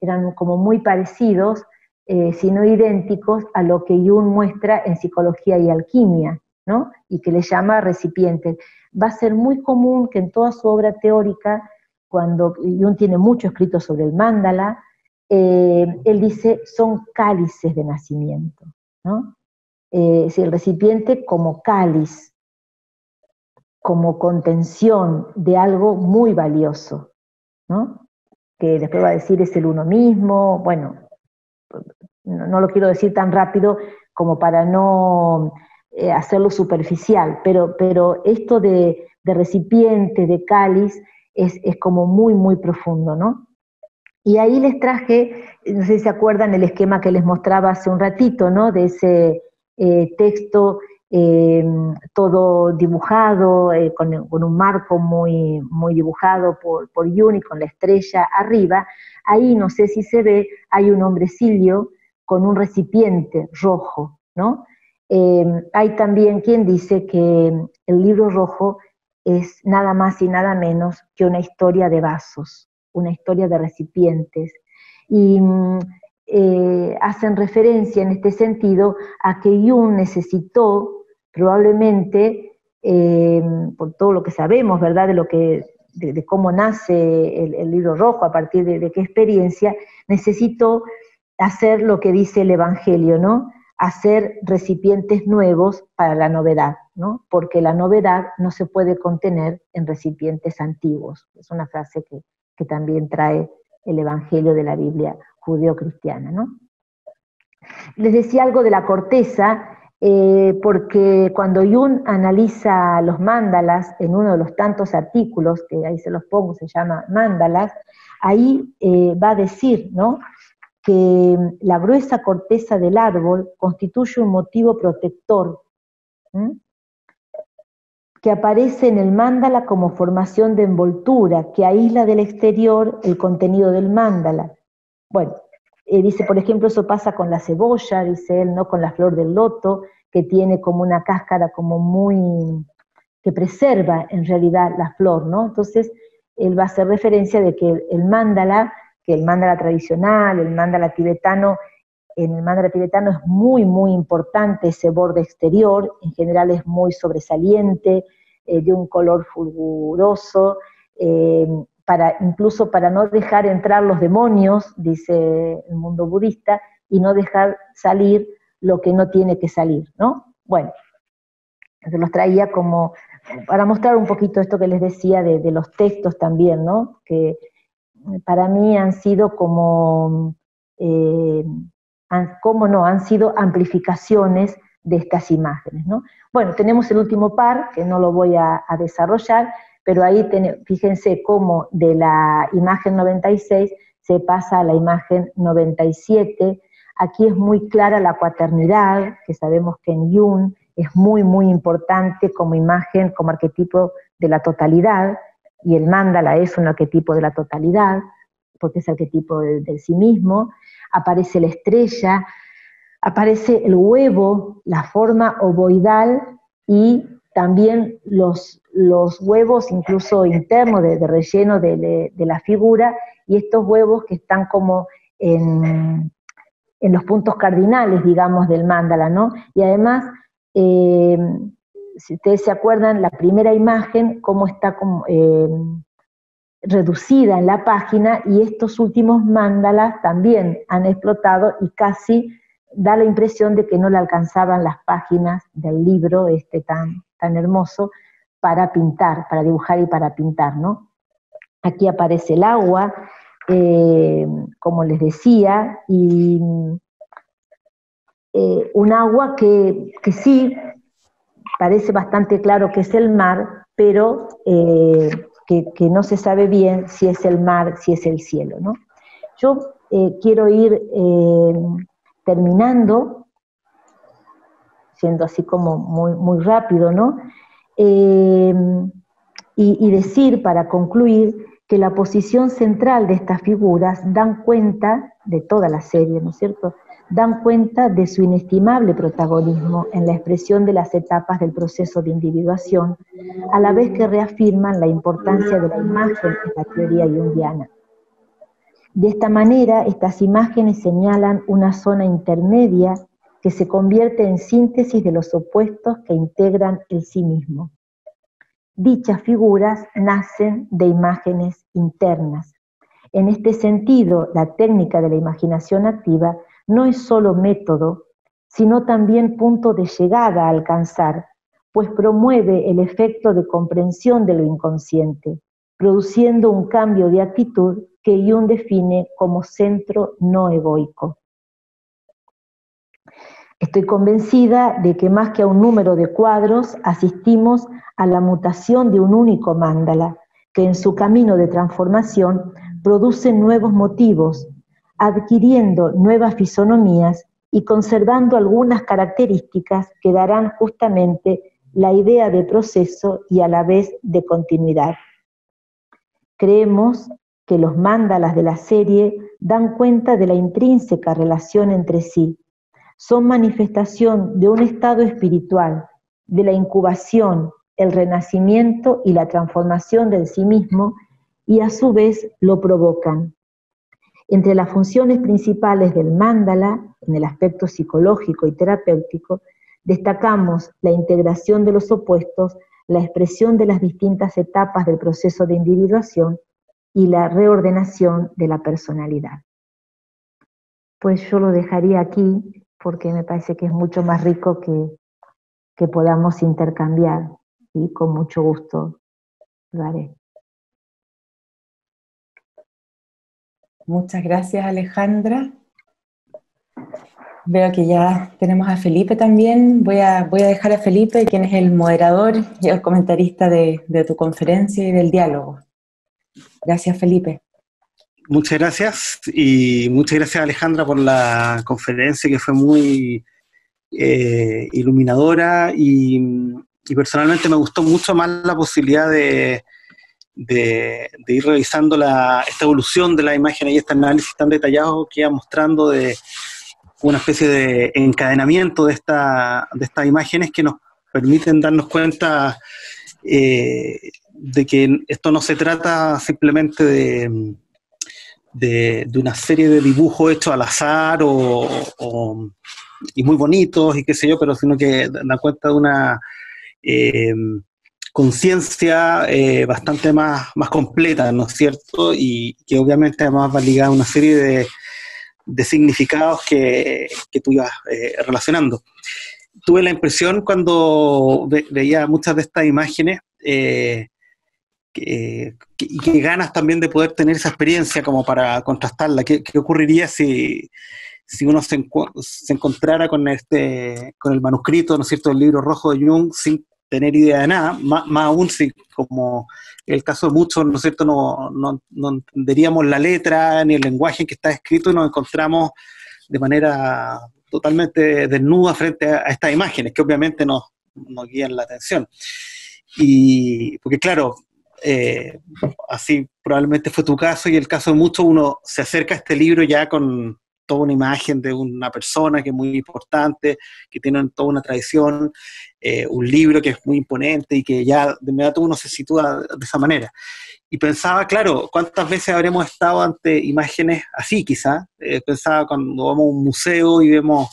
eran como muy parecidos, si no idénticos, a lo que Jung muestra en Psicología y Alquimia, ¿no? Y que le llama recipientes. Va a ser muy común que en toda su obra teórica, cuando Jung tiene mucho escrito sobre el mandala, él dice, son cálices de nacimiento, ¿no? Es decir, el recipiente como cáliz, como contención de algo muy valioso, ¿no? Que después va a decir es el uno mismo, bueno, no lo quiero decir tan rápido como para no hacerlo superficial, pero esto de recipiente, de cáliz, es como muy, muy profundo, ¿no? Y ahí les traje, no sé si se acuerdan el esquema que les mostraba hace un ratito, ¿no? De ese texto todo dibujado, con un marco muy, muy dibujado por Jung y con la estrella arriba. Ahí, no sé si se ve, hay un hombrecillo con un recipiente rojo, ¿no? Hay también quien dice que el libro rojo es nada más y nada menos que una historia de vasos, una historia de recipientes. Y hacen referencia en este sentido a que Jung necesitó, probablemente, por todo lo que sabemos, ¿verdad?, de cómo nace el libro rojo, a partir de qué experiencia, necesitó hacer lo que dice el Evangelio, ¿no? Hacer recipientes nuevos para la novedad, ¿no? Porque la novedad no se puede contener en recipientes antiguos. Es una frase que también trae el Evangelio de la Biblia judeocristiana, ¿no? Les decía algo de la corteza, porque cuando Jung analiza los mandalas en uno de los tantos artículos, que ahí se los pongo, se llama Mandalas, ahí va a decir, ¿no?, que la gruesa corteza del árbol constituye un motivo protector, que aparece en el mandala como formación de envoltura, que aísla del exterior el contenido del mandala. Bueno, dice, por ejemplo, eso pasa con la cebolla, dice él, ¿no?, con la flor del loto, que tiene como una cáscara como muy, que preserva en realidad la flor, ¿no? Entonces, él va a hacer referencia de que el mandala tradicional, el mandala tibetano, en el mantra tibetano es muy, muy importante ese borde exterior, en general es muy sobresaliente, de un color fulguroso, incluso para no dejar entrar los demonios, dice el mundo budista, y no dejar salir lo que no tiene que salir, ¿no? Bueno, se los traía como para mostrar un poquito esto que les decía de los textos también, ¿no? Que para mí han sido como, han sido amplificaciones de estas imágenes, ¿no? Bueno, tenemos el último par, que no lo voy a desarrollar, pero ahí fíjense cómo de la imagen 96 se pasa a la imagen 97, aquí es muy clara la cuaternidad, que sabemos que en Jung es muy, muy importante como imagen, como arquetipo de la totalidad, y el mandala es un arquetipo de la totalidad, porque es arquetipo del sí mismo, aparece la estrella, aparece el huevo, la forma ovoidal, y también los huevos incluso internos de relleno de la figura, y estos huevos que están como en los puntos cardinales, digamos, del mandala, ¿no? Y además, si ustedes se acuerdan, la primera imagen, cómo está como, reducida en la página, y estos últimos mandalas también han explotado y casi da la impresión de que no le alcanzaban las páginas del libro este tan hermoso para pintar, para dibujar y para pintar, ¿no? Aquí aparece el agua, como les decía, y un agua que sí parece bastante claro que es el mar, pero que no se sabe bien si es el mar, si es el cielo, ¿no? Yo quiero ir terminando, siendo así como muy, muy rápido, ¿no? Y decir, para concluir, que la posición central de estas figuras dan cuenta, de toda la serie, ¿no es cierto?, dan cuenta de su inestimable protagonismo en la expresión de las etapas del proceso de individuación, a la vez que reafirman la importancia de la imagen en la teoría junguiana. De esta manera, estas imágenes señalan una zona intermedia que se convierte en síntesis de los opuestos que integran el sí mismo. Dichas figuras nacen de imágenes internas. En este sentido, la técnica de la imaginación activa no es solo método, sino también punto de llegada a alcanzar, pues promueve el efecto de comprensión de lo inconsciente, produciendo un cambio de actitud que Jung define como centro no egoico. Estoy convencida de que más que a un número de cuadros, asistimos a la mutación de un único mandala, que en su camino de transformación produce nuevos motivos, adquiriendo nuevas fisonomías y conservando algunas características que darán justamente la idea de proceso y a la vez de continuidad. Creemos que los mandalas de la serie dan cuenta de la intrínseca relación entre sí. Son manifestación de un estado espiritual, de la incubación, el renacimiento y la transformación del sí mismo, y a su vez lo provocan. Entre las funciones principales del mandala, en el aspecto psicológico y terapéutico, destacamos la integración de los opuestos, la expresión de las distintas etapas del proceso de individuación, y la reordenación de la personalidad. Pues yo lo dejaría aquí, porque me parece que es mucho más rico que podamos intercambiar, y con mucho gusto lo haré. Muchas gracias, Alejandra. Veo que ya tenemos a Felipe también. Voy a dejar a Felipe, quien es el moderador y el comentarista de tu conferencia y del diálogo. Gracias, Felipe. Muchas gracias, y muchas gracias, Alejandra, por la conferencia, que fue muy iluminadora, y personalmente me gustó mucho más la posibilidad de ir revisando esta evolución de la imagen y este análisis tan detallado que iba mostrando de una especie de encadenamiento de estas imágenes que nos permiten darnos cuenta de que esto no se trata simplemente de una serie de dibujos hechos al azar y muy bonitos y qué sé yo, pero sino que dan cuenta de una conciencia bastante más completa, ¿no es cierto? Y que obviamente además va ligada a una serie de significados que tú ibas relacionando. Tuve la impresión cuando veía muchas de estas imágenes que ganas también de poder tener esa experiencia como para contrastarla. ¿Qué ocurriría si uno se encontrara con el manuscrito, ¿no es cierto?, del libro rojo de Jung sin tener idea de nada? Más aún si, como el caso de muchos, ¿no es cierto?, no entenderíamos la letra ni el lenguaje en que está escrito y nos encontramos de manera totalmente desnuda frente a estas imágenes que obviamente nos guían la atención. Y porque claro, así probablemente fue tu caso y el caso de muchos, uno se acerca a este libro ya con toda una imagen de una persona que es muy importante, que tiene toda una tradición, un libro que es muy imponente y que ya de inmediato uno se sitúa de esa manera. Y pensaba, claro, ¿cuántas veces habremos estado ante imágenes así quizá? Pensaba cuando vamos a un museo y vemos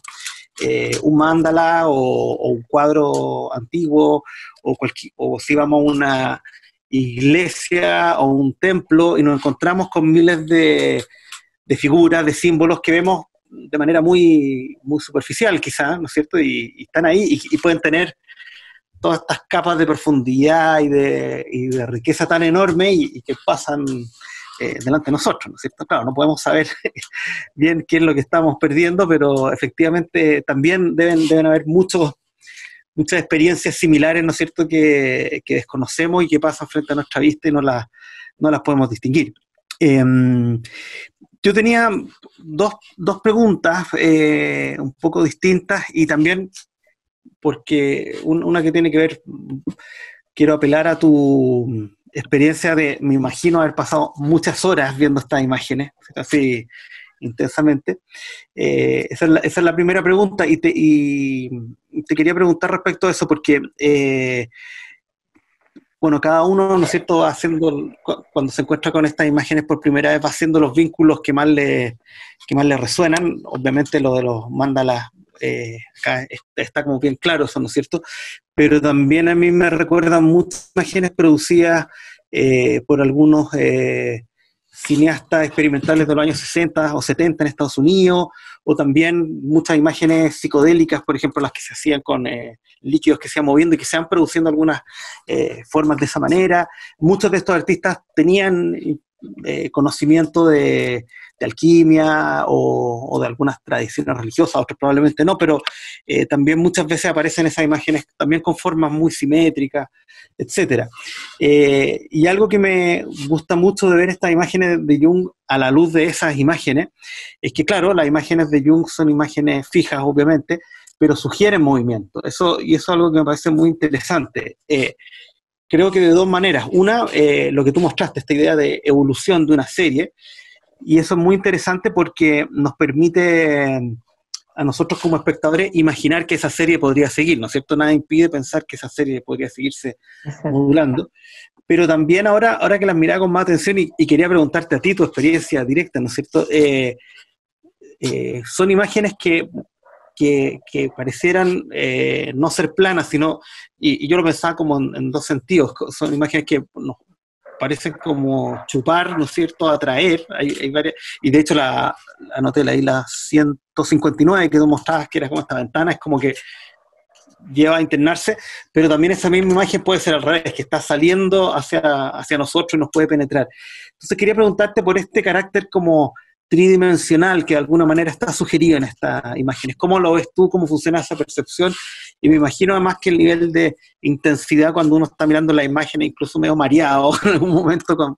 un mandala o un cuadro antiguo o si vamos a una iglesia o un templo y nos encontramos con miles de figuras, de símbolos que vemos de manera muy superficial quizá, ¿no es cierto? Y están ahí y pueden tener todas estas capas de profundidad y de riqueza tan enorme y que pasan delante de nosotros, ¿no es cierto? Claro, no podemos saber bien qué es lo que estamos perdiendo, pero efectivamente también deben haber muchas experiencias similares, ¿no es cierto?, que desconocemos y que pasan frente a nuestra vista y no las podemos distinguir. Yo tenía dos preguntas un poco distintas y también porque una que tiene que ver, quiero apelar a tu experiencia de, me imagino, haber pasado muchas horas viendo estas imágenes, así intensamente. Esa es la primera pregunta y te quería preguntar respecto a eso porque, bueno, cada uno, ¿no es cierto?, va haciendo, cuando se encuentra con estas imágenes por primera vez, va haciendo los vínculos que más le resuenan, obviamente lo de los mandalas, acá está como bien claro eso, ¿no es cierto? Pero también a mí me recuerdan muchas imágenes producidas por algunos cineastas experimentales de los años 60 o 70 en Estados Unidos, o también muchas imágenes psicodélicas, por ejemplo, las que se hacían con líquidos que se iban moviendo y que se han produciendo algunas formas de esa manera. Muchos de estos artistas tenían conocimiento de alquimia o de algunas tradiciones religiosas, otros probablemente no, pero también muchas veces aparecen esas imágenes también con formas muy simétricas, etc. Y algo que me gusta mucho de ver estas imágenes de Jung a la luz de esas imágenes es que, claro, las imágenes de Jung son imágenes fijas, obviamente, pero sugieren movimiento. Eso es algo que me parece muy interesante. Creo que de dos maneras. Una, lo que tú mostraste, esta idea de evolución de una serie, y eso es muy interesante porque nos permite a nosotros como espectadores imaginar que esa serie podría seguir, ¿no es cierto? Nada impide pensar que esa serie podría seguirse modulando. Pero también ahora que las miraba con más atención, y quería preguntarte a ti tu experiencia directa, ¿no es cierto? Son imágenes que parecieran no ser planas, sino, y yo lo pensaba como en dos sentidos, son imágenes que nos parecen como chupar, ¿no es cierto?, atraer, hay varias, y de hecho anoté ahí la 159 que tú mostrabas, que era como esta ventana, es como que lleva a internarse, pero también esa misma imagen puede ser al revés, que está saliendo hacia nosotros y nos puede penetrar. Entonces quería preguntarte por este carácter como tridimensional que de alguna manera está sugerido en estas imágenes. ¿Cómo lo ves tú? ¿Cómo funciona esa percepción? Y me imagino además que el nivel de intensidad cuando uno está mirando la imagen, incluso medio mareado en algún momento,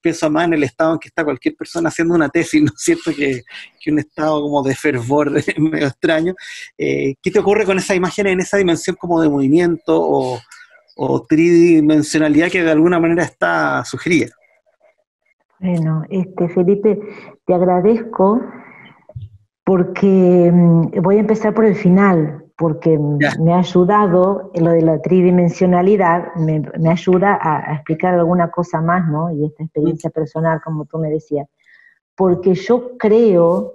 pienso más en el estado en que está cualquier persona haciendo una tesis, ¿no es cierto? Que un estado como de fervor medio extraño. ¿Qué te ocurre con esas imágenes en esa dimensión como de movimiento o tridimensionalidad que de alguna manera está sugerida? Bueno, Felipe, te agradezco porque voy a empezar por el final, porque me ha ayudado, lo de la tridimensionalidad me ayuda a explicar alguna cosa más, ¿no? Y esta experiencia personal, como tú me decías. porque yo creo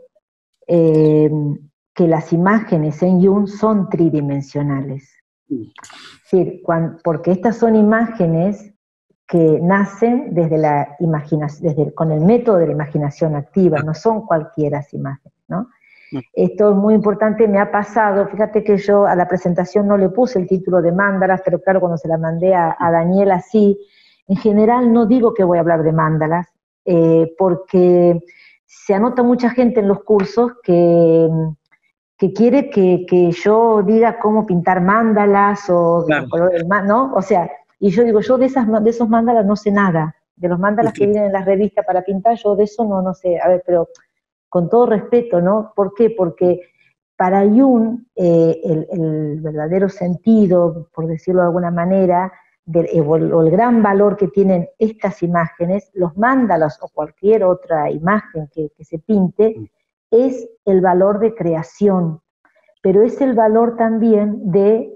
que las imágenes en Jung son tridimensionales. Es decir, porque estas son imágenes que nacen desde la imaginación, con el método de la imaginación activa, no son cualquiera imágenes, ¿no? Esto es muy importante, me ha pasado, fíjate que yo a la presentación no le puse el título de mandalas, pero claro, cuando se la mandé a Daniela, sí. En general no digo que voy a hablar de mandalas, porque se anota mucha gente en los cursos que quiere que yo diga cómo pintar mandalas, o claro, el color del ¿no? O sea, y yo digo, yo de esos mandalas no sé nada, de los mandalas que vienen en las revistas para pintar, yo de eso no sé, a ver, pero... con todo respeto, ¿no? ¿Por qué? Porque para Jung el verdadero sentido, por decirlo de alguna manera, o el gran valor que tienen estas imágenes, los mandalas o cualquier otra imagen que se pinte, es el valor de creación, pero es el valor también de,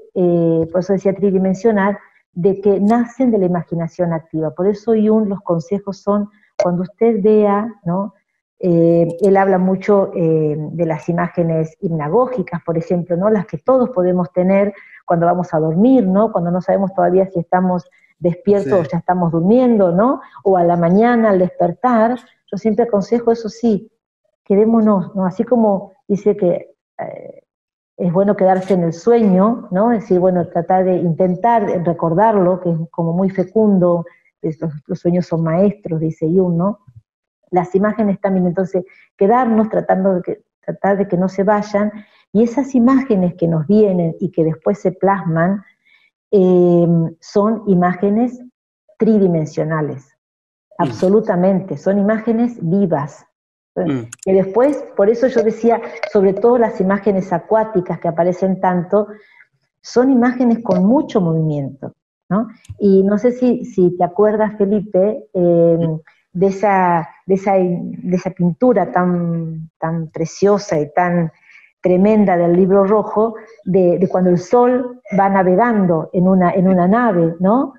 por eso decía tridimensional, de que nacen de la imaginación activa. Por eso Jung, los consejos son, cuando usted vea, ¿no? Él habla mucho de las imágenes hipnagógicas, por ejemplo, ¿no? Las que todos podemos tener cuando vamos a dormir, ¿no? Cuando no sabemos todavía si estamos despiertos o ya estamos durmiendo, ¿no? O a la mañana al despertar. Yo siempre aconsejo eso, sí, quedémonos, ¿no? Así como dice que es bueno quedarse en el sueño, ¿no? Es decir, bueno, tratar de intentar recordarlo, que es como muy fecundo, los sueños son maestros, dice Jung, ¿no? Las imágenes también, entonces, quedarnos tratar de que no se vayan, y esas imágenes que nos vienen y que después se plasman, son imágenes tridimensionales, absolutamente, son imágenes vivas. Y después, por eso yo decía, sobre todo las imágenes acuáticas que aparecen tanto, son imágenes con mucho movimiento, ¿no? Y no sé si te acuerdas, Felipe, de esa pintura tan preciosa y tan tremenda del Libro Rojo, de cuando el sol va navegando en una nave, ¿no?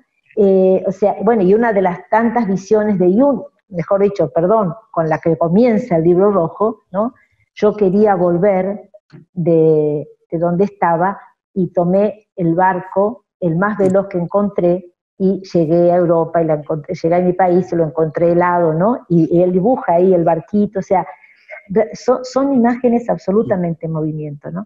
O sea, bueno, y una de las tantas visiones de Jung, mejor dicho, perdón, con la que comienza el Libro Rojo, ¿no? Yo quería volver de donde estaba y tomé el barco, el más veloz que encontré, y llegué a Europa, y llegué a mi país, y lo encontré helado, ¿no? Y él dibuja ahí el barquito, o sea, son imágenes absolutamente en movimiento, ¿no?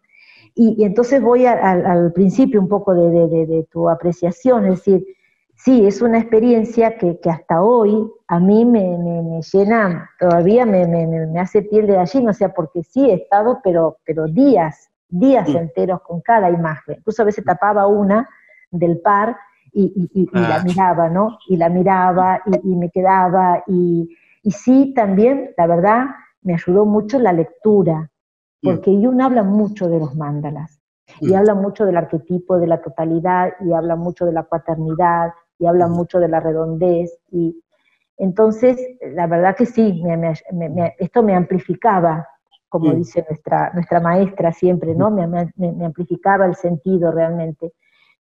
Y entonces voy al principio un poco de tu apreciación, es decir, sí, es una experiencia que hasta hoy a mí me llena, todavía me hace piel de gallina, o sea, porque sí he estado, pero días enteros con cada imagen. Incluso a veces tapaba una del par, y la miraba, ¿no? Y la miraba, y me quedaba, y sí, también, la verdad, me ayudó mucho la lectura, porque Jung habla mucho de los mandalas, y habla mucho del arquetipo, de la totalidad, y habla mucho de la cuaternidad, y habla mucho de la redondez, y entonces, la verdad que sí, esto me amplificaba, como dice nuestra maestra siempre, ¿no? Me amplificaba el sentido realmente.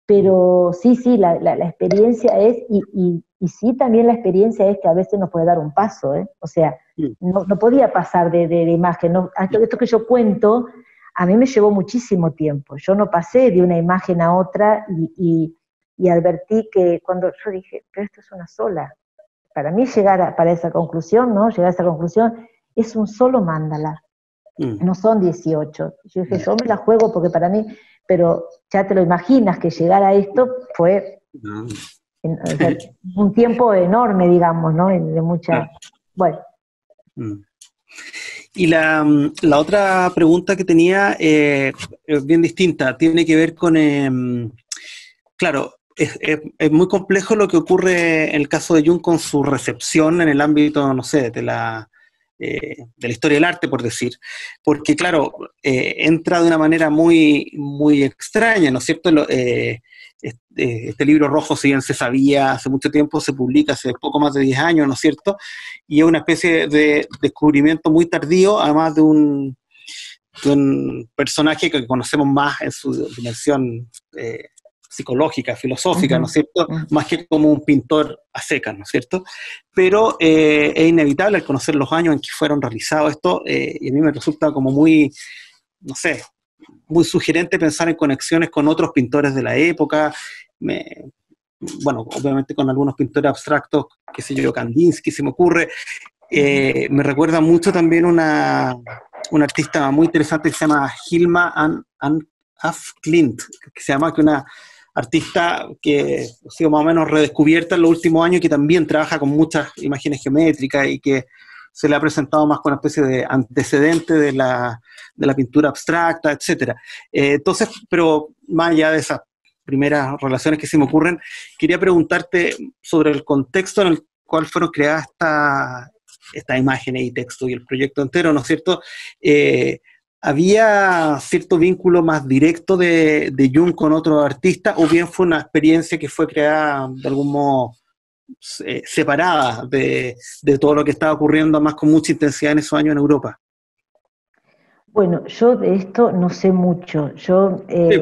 Pero sí, la experiencia es, y sí también la experiencia es que a veces nos puede dar un paso, ¿eh? O sea, no podía pasar de imagen, ¿no? Esto que yo cuento, a mí me llevó muchísimo tiempo, yo no pasé de una imagen a otra, y advertí que cuando yo dije, pero esto es una sola, para mí llegar a esa conclusión, es un solo mandala, no son 18, yo dije, yo me la juego porque para mí... pero ya te lo imaginas que llegar a esto fue un tiempo enorme, digamos, ¿no? De mucha... Bueno. Y la otra pregunta que tenía, bien distinta, tiene que ver con... claro, es muy complejo lo que ocurre en el caso de Jung con su recepción en el ámbito, no sé, de la historia del arte, por decir, porque claro, entra de una manera muy, muy extraña, ¿no es cierto? Este Libro Rojo, si bien se sabía hace mucho tiempo, se publica hace poco más de 10 años, ¿no es cierto? Y es una especie de descubrimiento muy tardío, además de un personaje que conocemos más en su dimensión psicológica, filosófica, ¿no es cierto? Más que como un pintor a secas, ¿no es cierto? Pero es inevitable al conocer los años en que fueron realizados esto, y a mí me resulta como muy, no sé, muy sugerente pensar en conexiones con otros pintores de la época, bueno, obviamente con algunos pintores abstractos, qué sé yo, Kandinsky se me ocurre. Me recuerda mucho también una artista muy interesante que se llama Hilma af Klint, que se llama, que una artista que ha sido más o menos redescubierta en los últimos años, que también trabaja con muchas imágenes geométricas y que se le ha presentado más con una especie de antecedente de la pintura abstracta, etc. Entonces, pero más allá de esas primeras relaciones que se me ocurren, quería preguntarte sobre el contexto en el cual fueron creadas estas imágenes y texto y el proyecto entero, ¿no es cierto? ¿Había cierto vínculo más directo de Jung con otro artista, o bien fue una experiencia que fue creada de algún modo separada de todo lo que estaba ocurriendo, más con mucha intensidad en esos años en Europa? Bueno, yo de esto no sé mucho. Yo he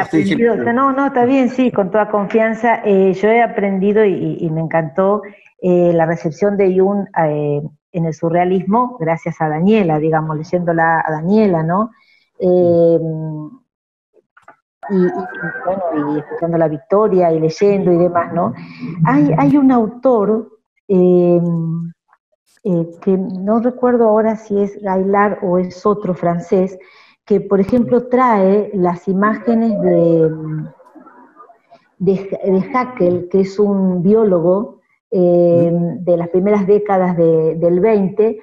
aprendido, no, está bien, sí, con toda confianza. Yo he aprendido y me encantó la recepción de Jung en el surrealismo, gracias a Daniela, digamos, leyéndola a Daniela, ¿no? Y escuchando la Victoria y leyendo y demás, ¿no? Hay un autor que no recuerdo ahora si es Gailar o es otro francés, que por ejemplo trae las imágenes de Haeckel, que es un biólogo de las primeras décadas del 20,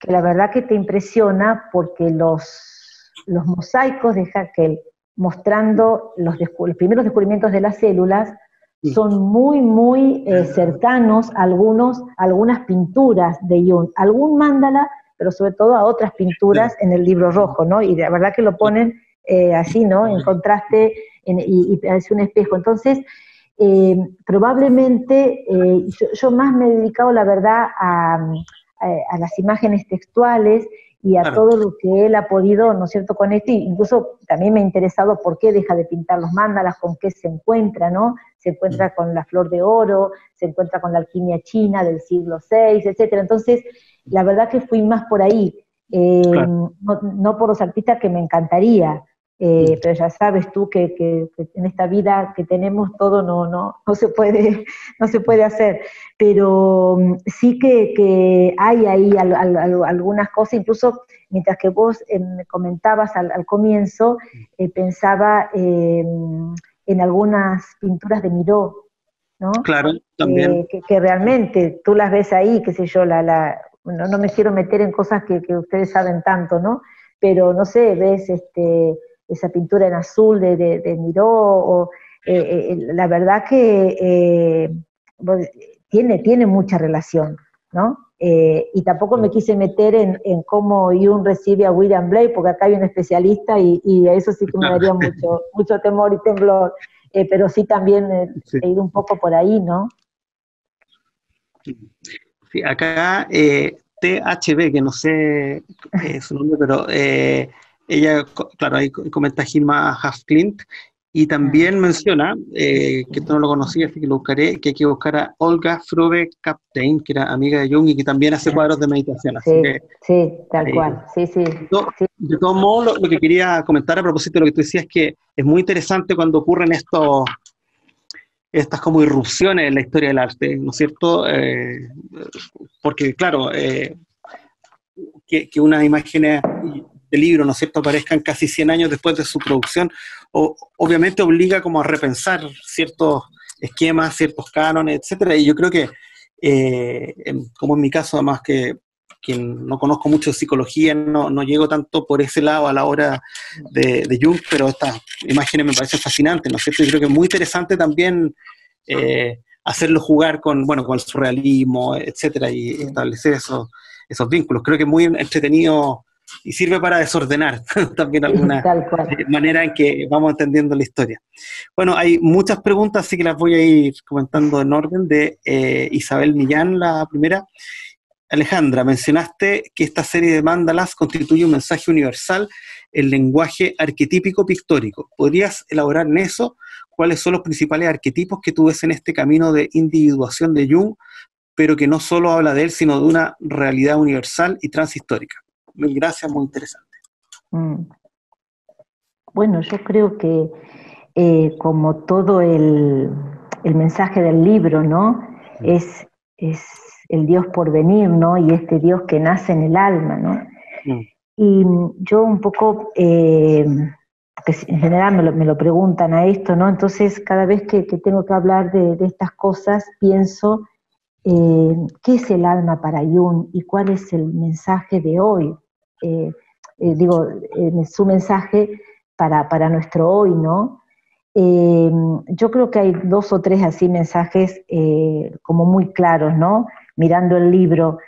que la verdad que te impresiona porque los mosaicos de Haeckel mostrando los primeros descubrimientos de las células, son muy, muy cercanos a algunas pinturas de Jung, algún mandala, pero sobre todo a otras pinturas en el libro rojo, ¿no? Y la verdad que lo ponen así, ¿no? En contraste, y parece un espejo. Entonces, probablemente, yo más me he dedicado, la verdad, a las imágenes textuales, y a todo lo que él ha podido, ¿no es cierto?, con esto, incluso también me ha interesado por qué deja de pintar los mandalas, con qué se encuentra, ¿no? Se encuentra con la flor de oro, se encuentra con la alquimia china del siglo VI, etc. Entonces, la verdad que fui más por ahí, no por los artistas que me encantaría, pero ya sabes tú que en esta vida que tenemos todo no se puede hacer, pero sí que hay ahí algunas cosas, incluso mientras que vos me comentabas al comienzo, pensaba en algunas pinturas de Miró, ¿no? Claro, también. Que realmente tú las ves ahí, qué sé yo, no me quiero meter en cosas que ustedes saben tanto, ¿no? Pero no sé, ves esa pintura en azul de Miró, o, la verdad que tiene mucha relación, ¿no? Y tampoco me quise meter en cómo Jung recibe a William Blake, porque acá hay un especialista y a eso sí que me daría mucho temor y temblor, pero sí también he ido un poco por ahí, ¿no? Sí, acá THB, que no sé su nombre, pero... ella, claro, ahí comenta Hilma af Klint, y también menciona, que esto no lo conocía, así que lo buscaré, que hay que buscar a Olga Frove Kapteyn, que era amiga de Jung y que también hace cuadros de meditación. Así sí, que, sí, tal cual, sí. De todos modos, lo que quería comentar a propósito de lo que tú decías es que es muy interesante cuando ocurren estas como irrupciones en la historia del arte, ¿no es cierto? Porque, claro, que unas imágenes... de libro, ¿no es cierto?, aparezcan casi 100 años después de su producción, obviamente obliga como a repensar ciertos esquemas, ciertos cánones, etcétera, y yo creo que, como en mi caso, además que no conozco mucho de psicología, no llego tanto por ese lado a la hora de Jung, pero estas imágenes me parecen fascinantes, ¿no es cierto?, y creo que es muy interesante también hacerlo jugar con el surrealismo, etcétera, y establecer esos vínculos. Creo que es muy entretenido y sirve para desordenar también alguna manera en que vamos entendiendo la historia. Bueno, hay muchas preguntas, así que las voy a ir comentando en orden. De Isabel Millán, la primera. Alejandra, mencionaste que esta serie de mandalas constituye un mensaje universal en lenguaje arquetípico pictórico. ¿Podrías elaborar en eso cuáles son los principales arquetipos que tú ves en este camino de individuación de Jung, pero que no solo habla de él, sino de una realidad universal y transhistórica? Mil gracias, muy interesante. Bueno, yo creo que como todo el mensaje del libro, ¿no? Es el Dios por venir, ¿no? Y este Dios que nace en el alma, ¿no? Sí. Y yo un poco, porque en general me lo preguntan a esto, ¿no? Entonces cada vez que tengo que hablar de estas cosas, pienso, ¿qué es el alma para Jung y cuál es el mensaje de hoy? Su mensaje para nuestro hoy, ¿no? Yo creo que hay dos o tres así mensajes como muy claros, ¿no? Mirando el libro.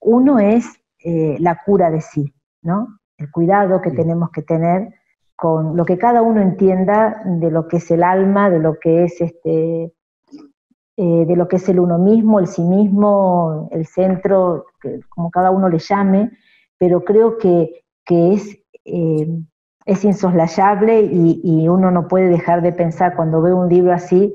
Uno es la cura de sí, ¿no? El cuidado que tenemos que tener con lo que cada uno entienda de lo que es el alma, de lo que es de lo que es el uno mismo, el sí mismo, el centro, como cada uno le llame, pero creo que es insoslayable y uno no puede dejar de pensar cuando ve un libro así,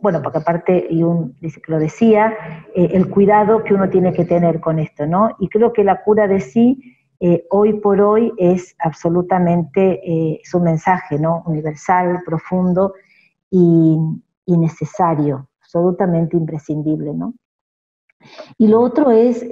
porque aparte Jung lo decía, el cuidado que uno tiene que tener con esto, ¿no? Y creo que la cura de sí, hoy por hoy, es absolutamente su mensaje, ¿no? Universal, profundo y necesario, absolutamente imprescindible, ¿no? Y lo otro es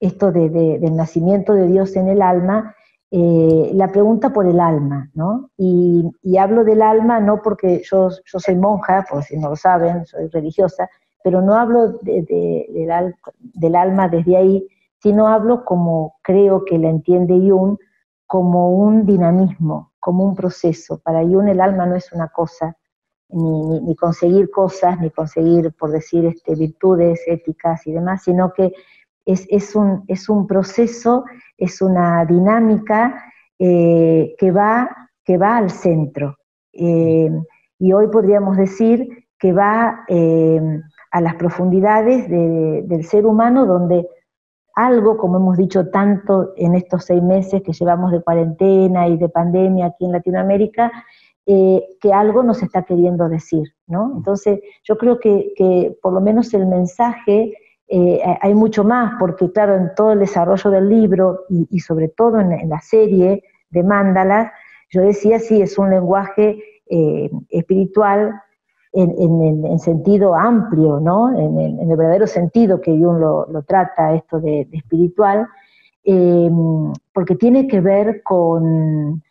esto del nacimiento de Dios en el alma. La pregunta por el alma, ¿no? Y hablo del alma no porque yo soy monja, por si no lo saben, soy religiosa, pero no hablo del alma desde ahí, sino hablo como creo que la entiende Jung, como un dinamismo, como un proceso. Para Jung el alma no es una cosa, ni conseguir cosas, ni conseguir, por decir, virtudes éticas y demás, sino que es un proceso, es una dinámica que va al centro. Y hoy podríamos decir que va a las profundidades del ser humano, donde algo, como hemos dicho tanto en estos 6 meses que llevamos de cuarentena y de pandemia aquí en Latinoamérica, que algo nos está queriendo decir, ¿no? Entonces yo creo que por lo menos el mensaje... hay mucho más, porque claro, en todo el desarrollo del libro y sobre todo en la serie de mandalas, yo decía, sí, es un lenguaje espiritual en sentido amplio, ¿no? En el verdadero sentido que Jung lo trata, esto de espiritual, porque tiene que ver con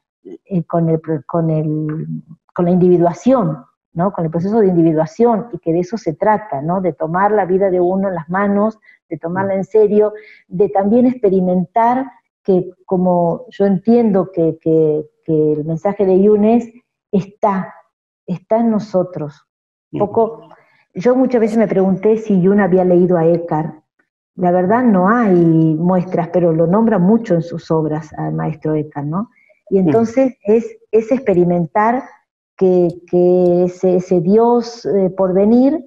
la individuación, ¿no? Con el proceso de individuación, y que de eso se trata, ¿no? De tomar la vida de uno en las manos, de tomarla en serio, de también experimentar que, como yo entiendo que el mensaje de Jung está en nosotros. Yo muchas veces me pregunté si Jung había leído a Eckhart. La verdad no hay muestras, pero lo nombra mucho en sus obras al maestro Eckhart, ¿no? Y entonces es experimentar que ese Dios por venir,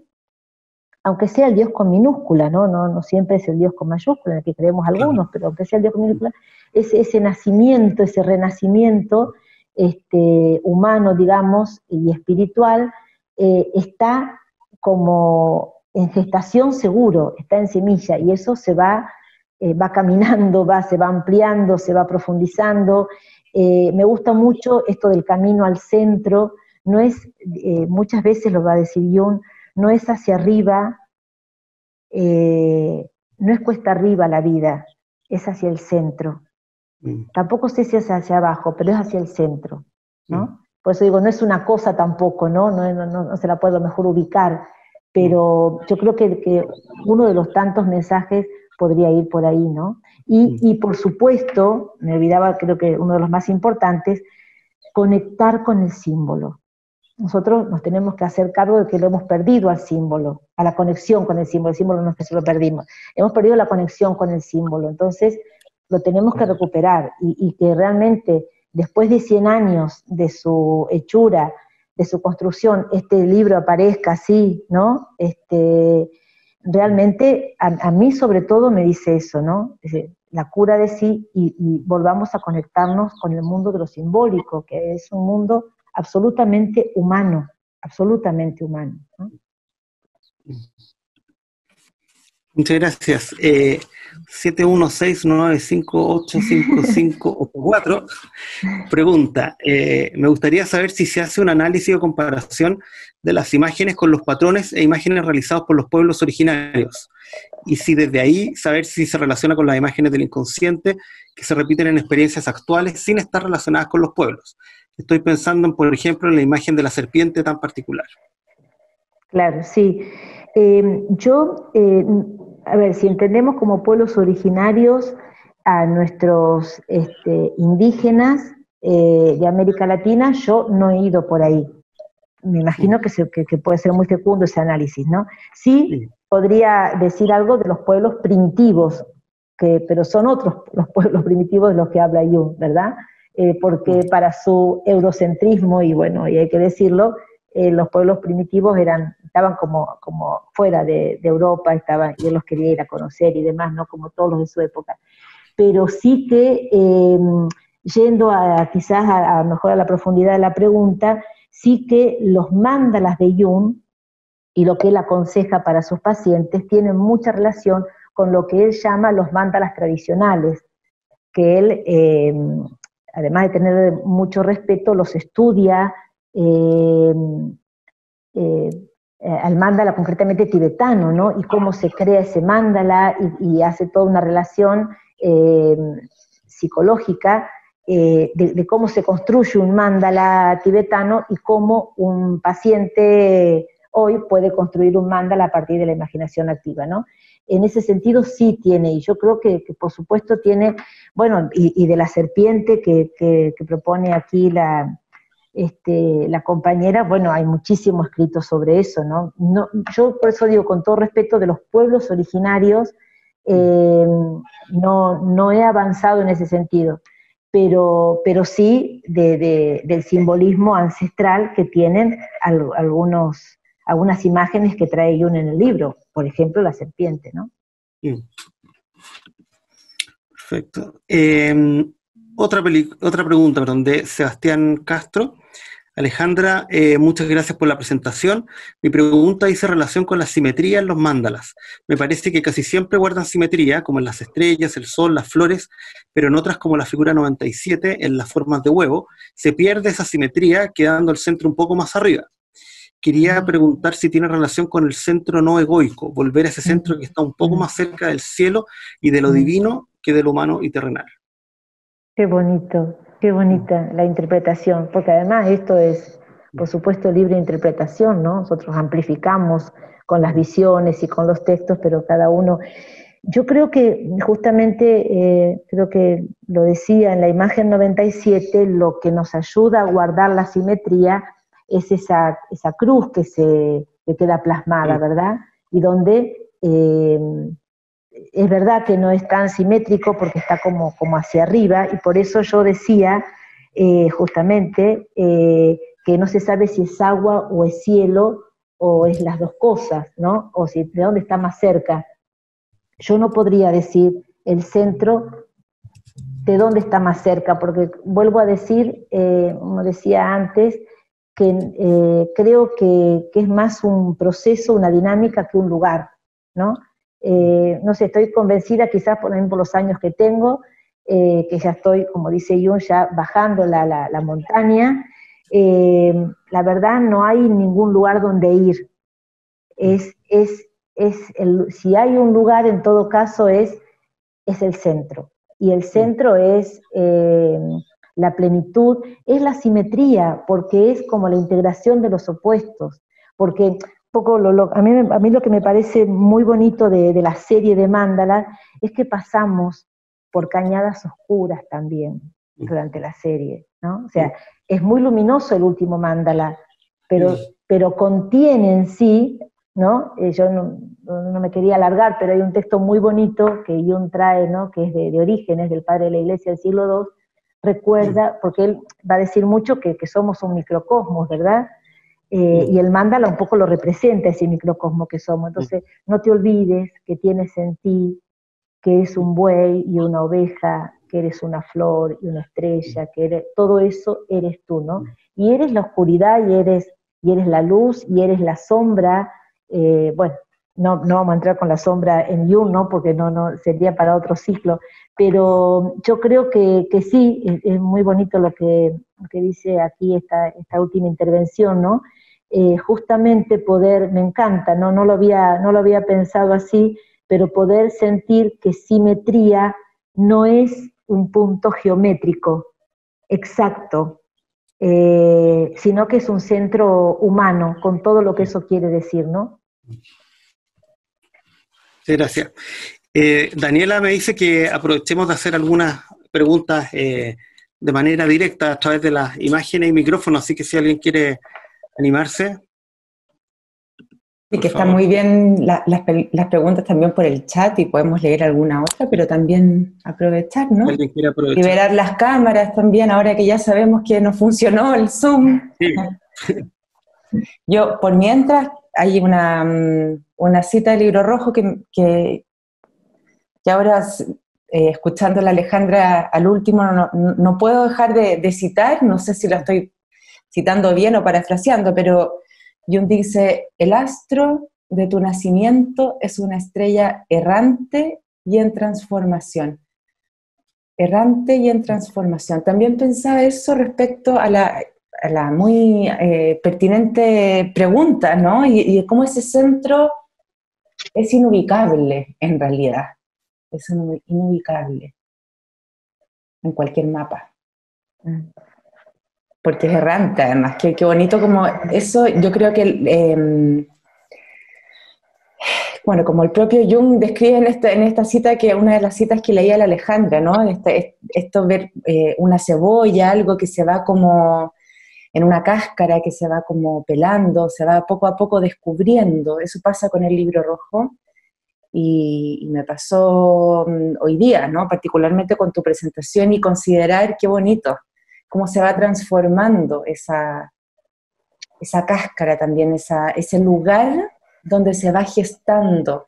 aunque sea el Dios con minúscula, no siempre es el Dios con mayúscula, en el que creemos algunos, pero aunque sea el Dios con minúscula, es ese nacimiento, ese renacimiento humano, digamos, y espiritual, está como en gestación seguro, está en semilla, y eso va caminando, se va ampliando, se va profundizando. Me gusta mucho esto del camino al centro. No es, muchas veces lo va a decir Jung, no es hacia arriba, no es cuesta arriba la vida, es hacia el centro. Tampoco sé si es hacia abajo, pero es hacia el centro, ¿no? Por eso digo, no es una cosa tampoco, ¿no? No se la puedo mejor ubicar, pero yo creo que uno de los tantos mensajes podría ir por ahí, ¿no? Y por supuesto, me olvidaba, creo que uno de los más importantes, conectar con el símbolo. Nosotros nos tenemos que hacer cargo de que lo hemos perdido al símbolo, a la conexión con el símbolo no es que se lo perdimos, hemos perdido la conexión con el símbolo, entonces lo tenemos que recuperar, y que realmente después de 100 años de su hechura, de su construcción, este libro aparezca así, ¿no? realmente a mí sobre todo me dice eso, ¿no? Es decir, la cura de sí y volvamos a conectarnos con el mundo de lo simbólico, que es un mundo absolutamente humano, ¿no? Muchas gracias. 716-958-5584 pregunta, me gustaría saber si se hace un análisis o comparación de las imágenes con los patrones e imágenes realizados por los pueblos originarios, y si desde ahí saber si se relaciona con las imágenes del inconsciente que se repiten en experiencias actuales sin estar relacionadas con los pueblos. Estoy pensando, por ejemplo, en la imagen de la serpiente tan particular. Claro, sí. A ver, si entendemos como pueblos originarios a nuestros indígenas de América Latina, yo no he ido por ahí. Me imagino que puede ser muy fecundo ese análisis, ¿no? Sí, podría decir algo de los pueblos primitivos, pero son otros los pueblos primitivos de los que habla Jung, ¿verdad? Porque para su eurocentrismo, y bueno, y hay que decirlo, los pueblos primitivos estaban como fuera de Europa, y él los quería ir a conocer y demás, ¿no? Como todos los de su época. Pero sí que, yendo quizás a mejor a la profundidad de la pregunta, sí que los mandalas de Jung, y lo que él aconseja para sus pacientes, tienen mucha relación con lo que él llama los mandalas tradicionales, que él, además de tener mucho respeto, los estudia. Al mandala concretamente tibetano, ¿no? Y cómo se crea ese mandala, y hace toda una relación psicológica de cómo se construye un mandala tibetano y cómo un paciente hoy puede construir un mandala a partir de la imaginación activa, ¿no? En ese sentido sí tiene, y yo creo que por supuesto tiene, bueno, y de la serpiente que propone aquí la compañera, bueno, hay muchísimo escrito sobre eso, ¿no? No, yo por eso digo, con todo respeto, de los pueblos originarios, no he avanzado en ese sentido, pero sí del simbolismo ancestral que tienen algunas imágenes que trae Jung en el libro, por ejemplo, la serpiente, ¿no? Perfecto. Otra pregunta, perdón, de Sebastián Castro. Alejandra, muchas gracias por la presentación. Mi pregunta hizo relación con la simetría en los mandalas. Me parece que casi siempre guardan simetría, como en las estrellas, el sol, las flores, pero en otras, como la figura 97, en las formas de huevo, se pierde esa simetría quedando el centro un poco más arriba. Quería preguntar si tiene relación con el centro no egoico, volver a ese centro que está un poco más cerca del cielo y de lo divino que de lo humano y terrenal. Qué bonito, qué bonita la interpretación, porque además esto es, por supuesto, libre interpretación, ¿no? Nosotros amplificamos con las visiones y con los textos, pero cada uno... Yo creo que, justamente, creo que lo decía en la imagen 97, lo que nos ayuda a guardar la simetría es esa cruz que queda plasmada, ¿verdad? Y donde... es verdad que no es tan simétrico porque está como hacia arriba, y por eso yo decía justamente que no se sabe si es agua o es cielo o es las dos cosas, ¿no? O si de dónde está más cerca. Yo no podría decir el centro de dónde está más cerca, porque vuelvo a decir, como decía antes, que creo que es más un proceso, una dinámica que un lugar, ¿no? No sé, estoy convencida, quizás por los años que tengo, que ya estoy, como dice Jung, ya bajando la montaña. La verdad, no hay ningún lugar donde ir. Si hay un lugar, en todo caso, es el centro. Y el centro es la plenitud, es la simetría, porque es como la integración de los opuestos. Porque... A mí lo que me parece muy bonito de la serie de mandalas es que pasamos por cañadas oscuras también durante la serie, ¿no? O sea, es muy luminoso el último mandala, pero contiene en sí, ¿no? Yo no me quería alargar, pero hay un texto muy bonito que Jung trae, ¿no? Que es de Orígenes, del padre de la Iglesia del siglo II, recuerda, porque él va a decir mucho que somos un microcosmos, ¿verdad? Y el mandala un poco lo representa ese microcosmo que somos. Entonces, no te olvides que tienes en ti, que es un buey y una oveja, que eres una flor y una estrella, que eres, todo eso eres tú, ¿no? Y eres la oscuridad, y eres la luz, y eres la sombra. Bueno, no vamos a entrar con la sombra en Jung, ¿no? Porque no sería para otro ciclo, pero yo creo que sí, es muy bonito lo que dice aquí esta última intervención, ¿no? Justamente poder, me encanta, ¿no? No lo había pensado así, pero poder sentir que simetría no es un punto geométrico exacto, sino que es un centro humano, con todo lo que eso quiere decir, ¿no? Gracias. Daniela me dice que aprovechemos de hacer algunas preguntas de manera directa a través de las imágenes y micrófonos, así que si alguien quiere animarse. Sí, que están muy bien las preguntas también por el chat y podemos leer alguna otra, pero también aprovechar, ¿no? Alguien quiere aprovechar. Liberar las cámaras también, ahora que ya sabemos que no funcionó el Zoom. Sí. Yo, por mientras, hay una cita del libro rojo que ahora, escuchando a la Alejandra al último, no puedo dejar de citar, no sé si la estoy citando bien o parafraseando, pero Jung dice: el astro de tu nacimiento es una estrella errante y en transformación. Errante y en transformación. También pensaba eso respecto a la muy pertinente pregunta, ¿no? Y de cómo ese centro es inubicable en realidad. Es inubicable en cualquier mapa. Porque es errante, además. Qué bonito como eso, yo creo que, bueno, como el propio Jung describe en esta cita, que una de las citas que leía la Alejandra, ¿no? Esto ver una cebolla, algo que se va como en una cáscara, que se va como pelando, se va poco a poco descubriendo. Eso pasa con el libro rojo, y me pasó hoy día, ¿no? Particularmente con tu presentación, y considerar qué bonito, cómo se va transformando esa cáscara también, ese lugar donde se va gestando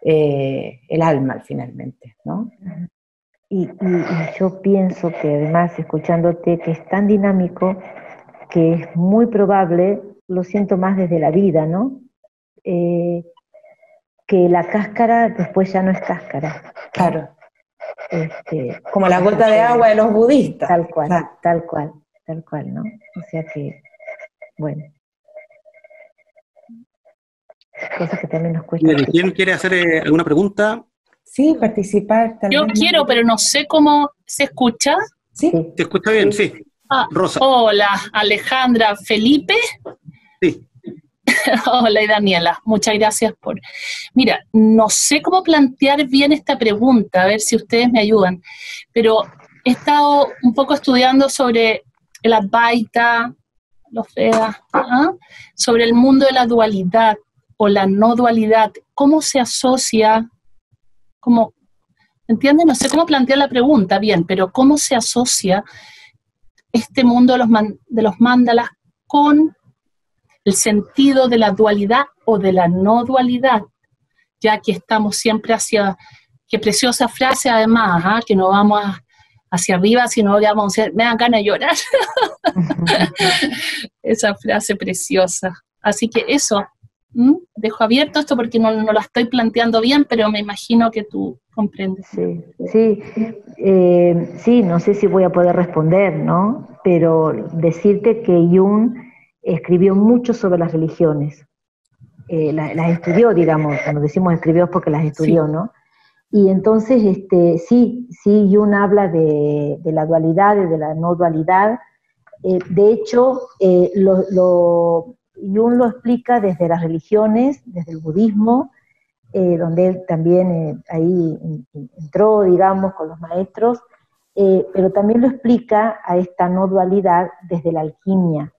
el alma finalmente, ¿no? Y yo pienso que además, escuchándote, que es tan dinámico que es muy probable, lo siento más desde la vida, ¿no? Que la cáscara después ya no es cáscara. Claro. Como la gota de agua de los budistas. Tal cual, claro. Tal cual, ¿no? O sea que, bueno. Cosas que también nos cuesta. ¿Quién quiere hacer alguna pregunta? Sí, participar también. Yo quiero, pero no sé cómo se escucha. ¿Sí? ¿Te escucha bien? Sí. Ah, Rosa. Hola, Alejandra, Felipe. Sí. Hola, y Daniela. Muchas gracias por... Mira, no sé cómo plantear bien esta pregunta, a ver si ustedes me ayudan, pero he estado un poco estudiando sobre el Advaita, los Vedas, sobre el mundo de la dualidad o la no dualidad, cómo se asocia... Como, ¿entiendes? No sé cómo plantear la pregunta bien, pero ¿cómo se asocia este mundo de los mandalas con el sentido de la dualidad o de la no dualidad? Ya que estamos siempre hacia... Qué preciosa frase además, ¿eh? Que no vamos hacia arriba, sino que vamos hacia... Me dan ganas de llorar. Esa frase preciosa. Así que eso... Dejo abierto esto porque no la estoy planteando bien, pero me imagino que tú comprendes. Sí, no sé si voy a poder responder, ¿no? Pero decirte que Jung escribió mucho sobre las religiones, las estudió, digamos, cuando decimos escribió es porque las estudió, sí. ¿No? Y entonces, sí, Jung habla de la dualidad y de la no dualidad, de hecho, Jung lo explica desde las religiones, desde el budismo, donde él también ahí entró, digamos, con los maestros, pero también lo explica a esta no dualidad desde la alquimia,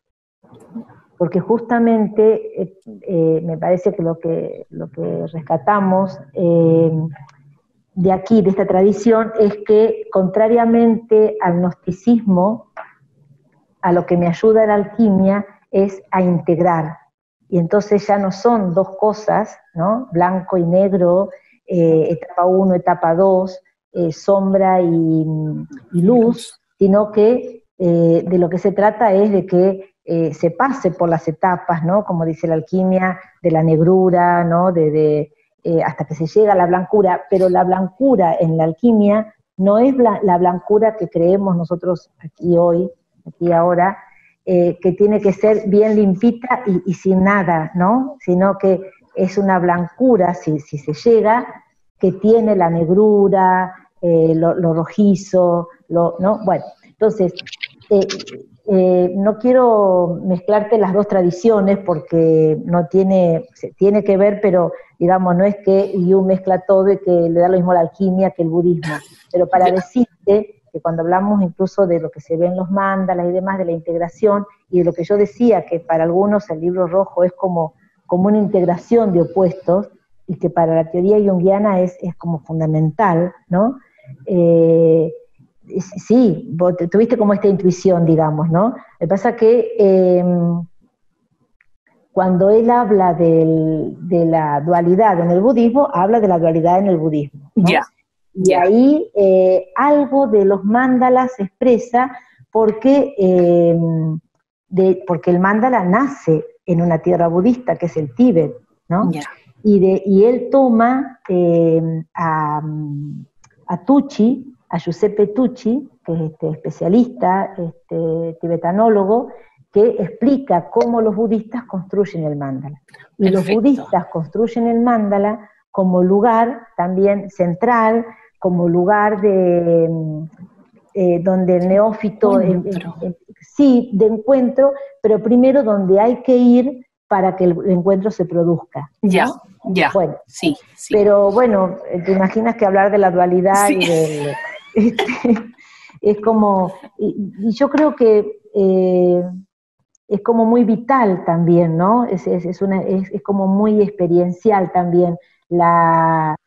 porque justamente me parece que lo que rescatamos de aquí, de esta tradición, es que contrariamente al gnosticismo, a lo que me ayuda la alquimia es a integrar. Y entonces ya no son dos cosas, ¿no? Blanco y negro, etapa 1, etapa 2, sombra y luz, sino que de lo que se trata es de que se pase por las etapas, ¿no? Como dice la alquimia, de la negrura, ¿no? Hasta que se llega a la blancura, pero la blancura en la alquimia no es la blancura que creemos nosotros aquí hoy, aquí ahora, que tiene que ser bien limpita y sin nada, ¿no? Sino que es una blancura, si se llega, que tiene la negrura, lo rojizo, ¿no? Bueno, entonces, no quiero mezclarte las dos tradiciones porque no tiene que ver, pero digamos, no es que Jung mezcla todo y que le da lo mismo la alquimia que el budismo, pero para decirte que cuando hablamos incluso de lo que se ve en los mandalas y demás, de la integración, y de lo que yo decía, que para algunos el libro rojo es como una integración de opuestos, y que para la teoría junguiana es como fundamental, ¿no? Sí, vos tuviste como esta intuición, digamos, ¿no? Lo que pasa que cuando él habla de la dualidad en el budismo, habla de la dualidad en el budismo, ¿no? Yeah. Y ahí algo de los mandalas se expresa porque el mandala nace en una tierra budista, que es el Tíbet, ¿no? Yeah. Y él toma a Tucci, a Giuseppe Tucci, que es este especialista, tibetanólogo, que explica cómo los budistas construyen el mandala. Y perfecto. Los budistas construyen el mandala como lugar también central, como lugar donde el neófito... sí, de encuentro, pero primero donde hay que ir para que el encuentro se produzca. Ya, ¿no? Ya, bueno, sí, sí. Pero bueno, te imaginas que hablar de la dualidad sí. Es como... Y yo creo que es como muy vital también, ¿no? Es como muy experiencial también. La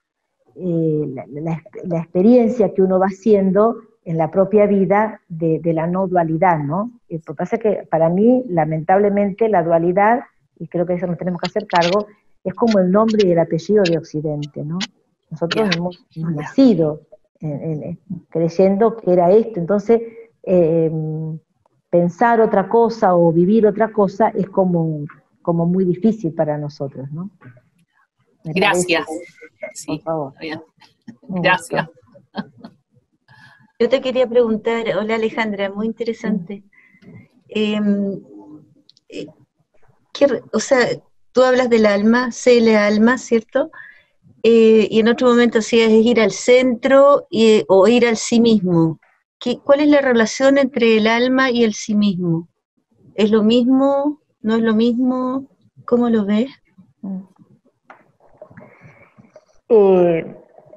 experiencia que uno va haciendo en la propia vida de la no dualidad, ¿no? Lo que pasa es que para mí, lamentablemente, la dualidad, y creo que eso nos tenemos que hacer cargo, es como el nombre y el apellido de Occidente, ¿no? Nosotros hemos nacido creyendo que era esto, entonces pensar otra cosa o vivir otra cosa es como muy difícil para nosotros, ¿no? Gracias. Sí, por favor. Gracias. Yo te quería preguntar, hola Alejandra, muy interesante. O sea, tú hablas del alma, sé la alma, ¿cierto? Y en otro momento hacías ir al centro o ir al sí mismo. ¿Cuál es la relación entre el alma y el sí mismo? ¿Es lo mismo? ¿No es lo mismo? ¿Cómo lo ves?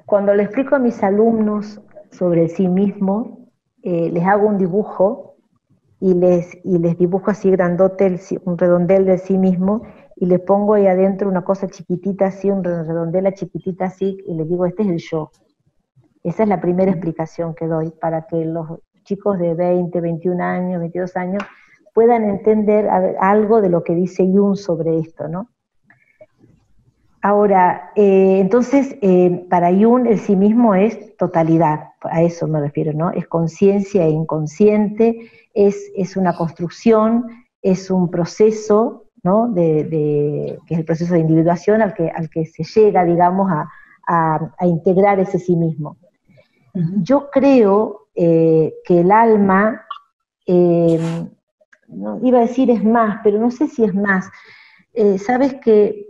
Cuando le explico a mis alumnos sobre sí mismo, les hago un dibujo y les dibujo así grandote, un redondel de sí mismo, y les pongo ahí adentro una cosa chiquitita así, un redondela chiquitita así, y les digo, este es el yo. Esa es la primera explicación que doy para que los chicos de 20, 21 años, 22 años, puedan entender algo de lo que dice Jung sobre esto, ¿no? Ahora, entonces, para Jung el sí mismo es totalidad, a eso me refiero, ¿no? Es conciencia e inconsciente, es una construcción, es un proceso, ¿no? Que es el proceso de individuación al que se llega, digamos, a integrar ese sí mismo. Yo creo que el alma, no, iba a decir es más, pero no sé si es más. Sabes que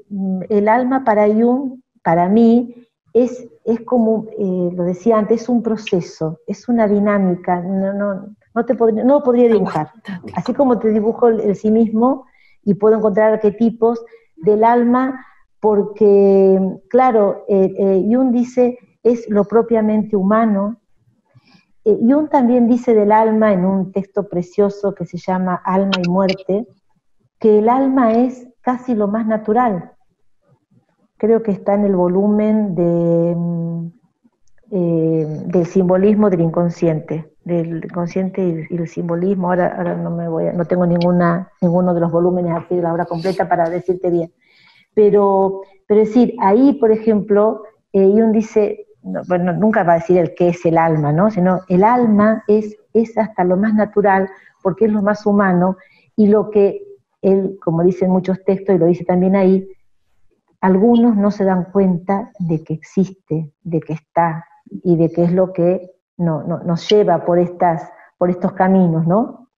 el alma para Jung, para mí, es como, lo decía antes, es un proceso, es una dinámica, no podría dibujar. Así como te dibujo el sí mismo y puedo encontrar arquetipos del alma, porque, claro, Jung dice, es lo propiamente humano. Jung también dice del alma, en un texto precioso que se llama Alma y Muerte, que el alma es casi lo más natural. Creo que está en el volumen del simbolismo del inconsciente. del consciente y el simbolismo. Ahora no me voy, no tengo ninguno de los volúmenes aquí de la obra completa para decirte bien. Pero es decir, ahí, por ejemplo, Jung dice, no, bueno, nunca va a decir el qué es el alma, ¿no? Sino el alma es hasta lo más natural, porque es lo más humano, y lo que él, como dicen muchos textos, y lo dice también ahí, algunos no se dan cuenta de que existe, de que está, y de que es lo que nos lleva por estos caminos, ¿no?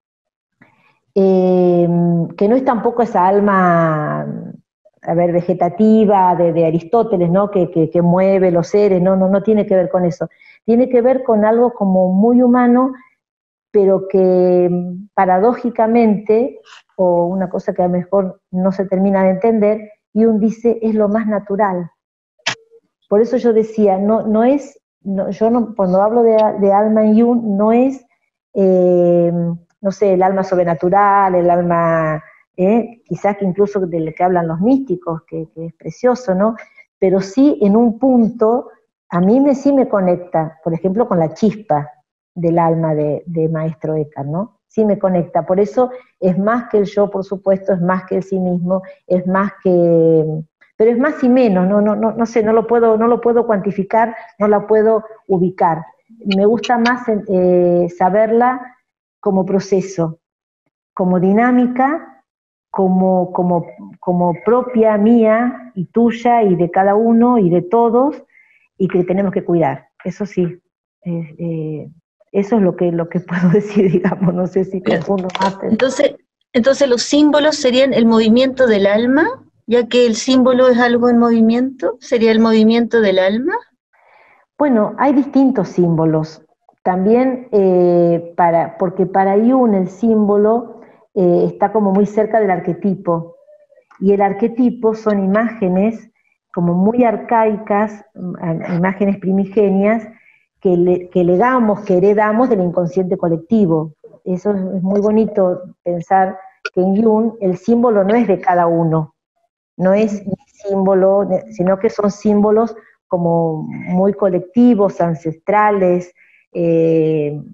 Que no es tampoco esa alma, a ver, vegetativa de Aristóteles, ¿no? Que mueve los seres, no tiene que ver con eso. Tiene que ver con algo como muy humano, pero que paradójicamente, o una cosa que a lo mejor no se termina de entender, Jung dice, es lo más natural. Por eso yo decía, cuando hablo de alma en Jung, no es, no sé, el alma sobrenatural, el alma, quizás que incluso del que hablan los místicos, que es precioso, ¿no? Pero sí, en un punto, a mí sí me conecta, por ejemplo, con la chispa del alma de Maestro Eckhart, ¿no? Sí me conecta, por eso es más que el yo, por supuesto, es más que el sí mismo, es más que... Pero es más y menos, no sé, no lo puedo cuantificar, no la puedo ubicar. Me gusta más saberla como proceso, como dinámica, como propia mía y tuya y de cada uno y de todos, y que tenemos que cuidar, eso sí. Eso es lo que puedo decir, digamos, no sé si confundo más. Entonces los símbolos serían el movimiento del alma, ya que el símbolo es algo en movimiento, ¿sería el movimiento del alma? Bueno, hay distintos símbolos. También, porque para Jung el símbolo está como muy cerca del arquetipo, y el arquetipo son imágenes como muy arcaicas, imágenes primigenias, que legamos, que heredamos del inconsciente colectivo. Eso es muy bonito pensar que en Jung el símbolo no es de cada uno, no es símbolo, sino que son símbolos como muy colectivos, ancestrales, de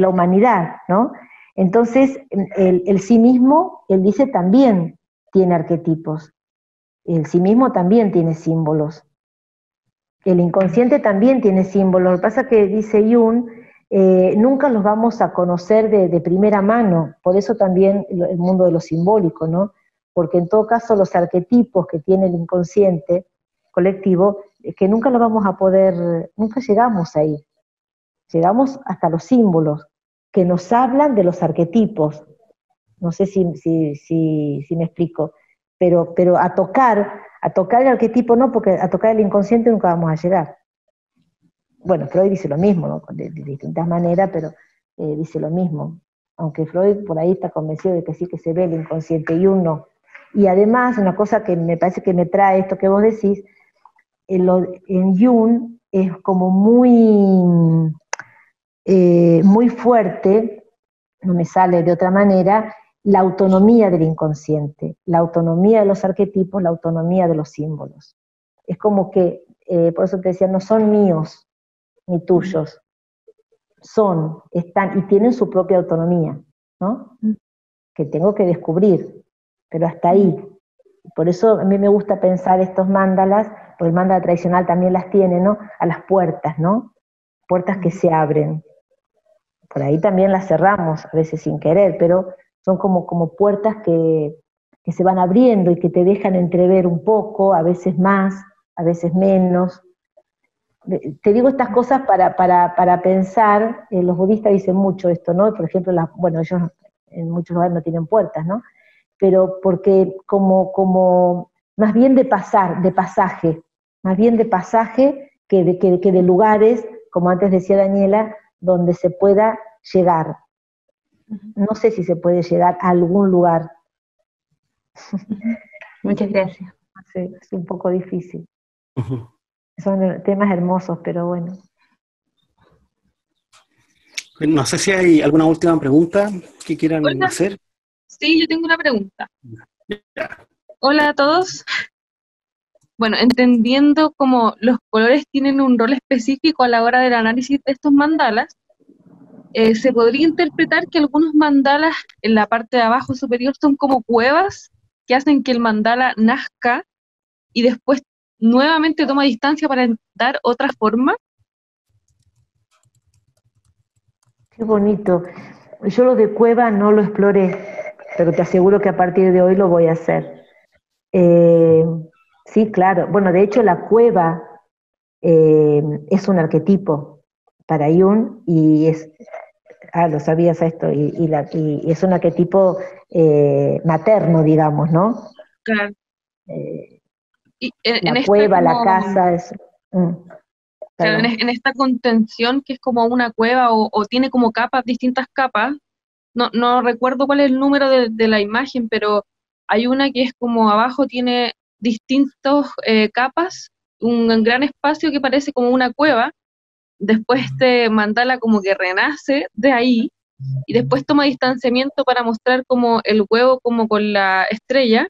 la humanidad, ¿no? Entonces, el sí mismo, él dice, también tiene arquetipos, el sí mismo también tiene símbolos. El inconsciente también tiene símbolos, lo que pasa es que, dice Jung, nunca los vamos a conocer de primera mano, por eso también el mundo de lo simbólico, ¿no? Porque en todo caso los arquetipos que tiene el inconsciente colectivo, es que nunca los vamos a poder, nunca llegamos ahí, llegamos hasta los símbolos, que nos hablan de los arquetipos, no sé si me explico, pero a tocar el arquetipo no, porque a tocar el inconsciente nunca vamos a llegar. Bueno, Freud dice lo mismo, ¿no? de distintas maneras, pero dice lo mismo. Aunque Freud por ahí está convencido de que sí que se ve el inconsciente, Jung no. Y además, una cosa que me parece que me trae esto que vos decís, en Jung es como muy, muy fuerte, no me sale de otra manera, la autonomía del inconsciente, la autonomía de los arquetipos, la autonomía de los símbolos. Es como que, por eso te decía, no son míos ni tuyos, están y tienen su propia autonomía, ¿no? Que tengo que descubrir, pero hasta ahí. Por eso a mí me gusta pensar estos mandalas, porque el mandala tradicional también las tiene, ¿no? A las puertas, ¿no? Puertas que se abren. Por ahí también las cerramos, a veces sin querer, pero... Son como puertas que se van abriendo y que te dejan entrever un poco, a veces más, a veces menos. Te digo estas cosas para pensar, los budistas dicen mucho esto, ¿no? Por ejemplo, ellos en muchos lugares no tienen puertas, ¿no? Pero porque como más bien de pasaje que de lugares, como antes decía Daniela, donde se pueda llegar. No sé si se puede llegar a algún lugar. Muchas gracias. Sí, es un poco difícil. Son temas hermosos, pero bueno. No sé si hay alguna última pregunta que quieran hacer. Sí, yo tengo una pregunta. Hola a todos. Bueno, entendiendo cómo los colores tienen un rol específico a la hora del análisis de estos mandalas, se podría interpretar que algunos mandalas en la parte de abajo superior son como cuevas que hacen que el mandala nazca y después nuevamente toma distancia para dar otra forma. Qué bonito. Yo lo de cueva no lo exploré, pero te aseguro que a partir de hoy lo voy a hacer. Sí, claro. Bueno, de hecho la cueva es un arquetipo para Jung y es... Ah, lo sabías esto, y es un arquetipo materno, digamos, ¿no? Claro. Y la en cueva, como, la casa... Es, claro, en esta contención que es como una cueva o tiene como capas, distintas capas, no recuerdo cuál es el número de la imagen, pero hay una que es como abajo tiene distintos capas, un gran espacio que parece como una cueva. Después este mandala como que renace de ahí, y después toma distanciamiento para mostrar como el huevo como con la estrella,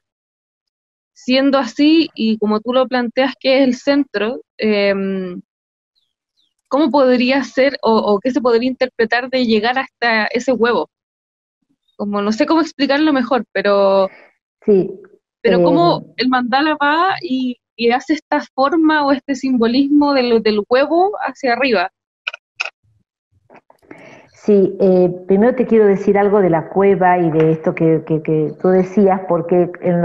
siendo así, y como tú lo planteas que es el centro, ¿cómo podría ser, o qué se podría interpretar de llegar hasta ese huevo? Como no sé cómo explicarlo mejor, pero sí, pero cómo el mandala va y hace esta forma o este simbolismo del huevo hacia arriba. Sí, primero te quiero decir algo de la cueva y de esto que tú decías, porque en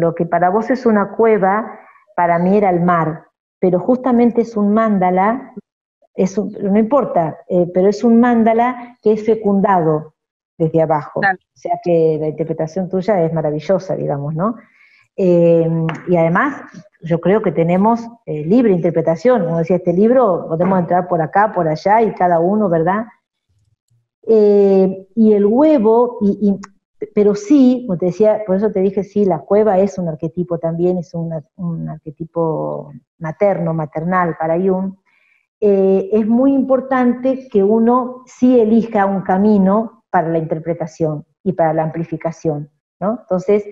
lo que para vos es una cueva, para mí era el mar, pero justamente es un mandala, no importa, pero es un mandala que es fecundado desde abajo. Claro. O sea que la interpretación tuya es maravillosa, digamos, ¿no? Y además, yo creo que tenemos libre interpretación, como decía este libro, podemos entrar por acá, por allá, y cada uno, ¿verdad? Y el huevo, pero sí, como te decía, por eso te dije, sí, la cueva es un arquetipo también, es un arquetipo materno, maternal para Jung. Es muy importante que uno sí elija un camino para la interpretación y para la amplificación, ¿no? Entonces...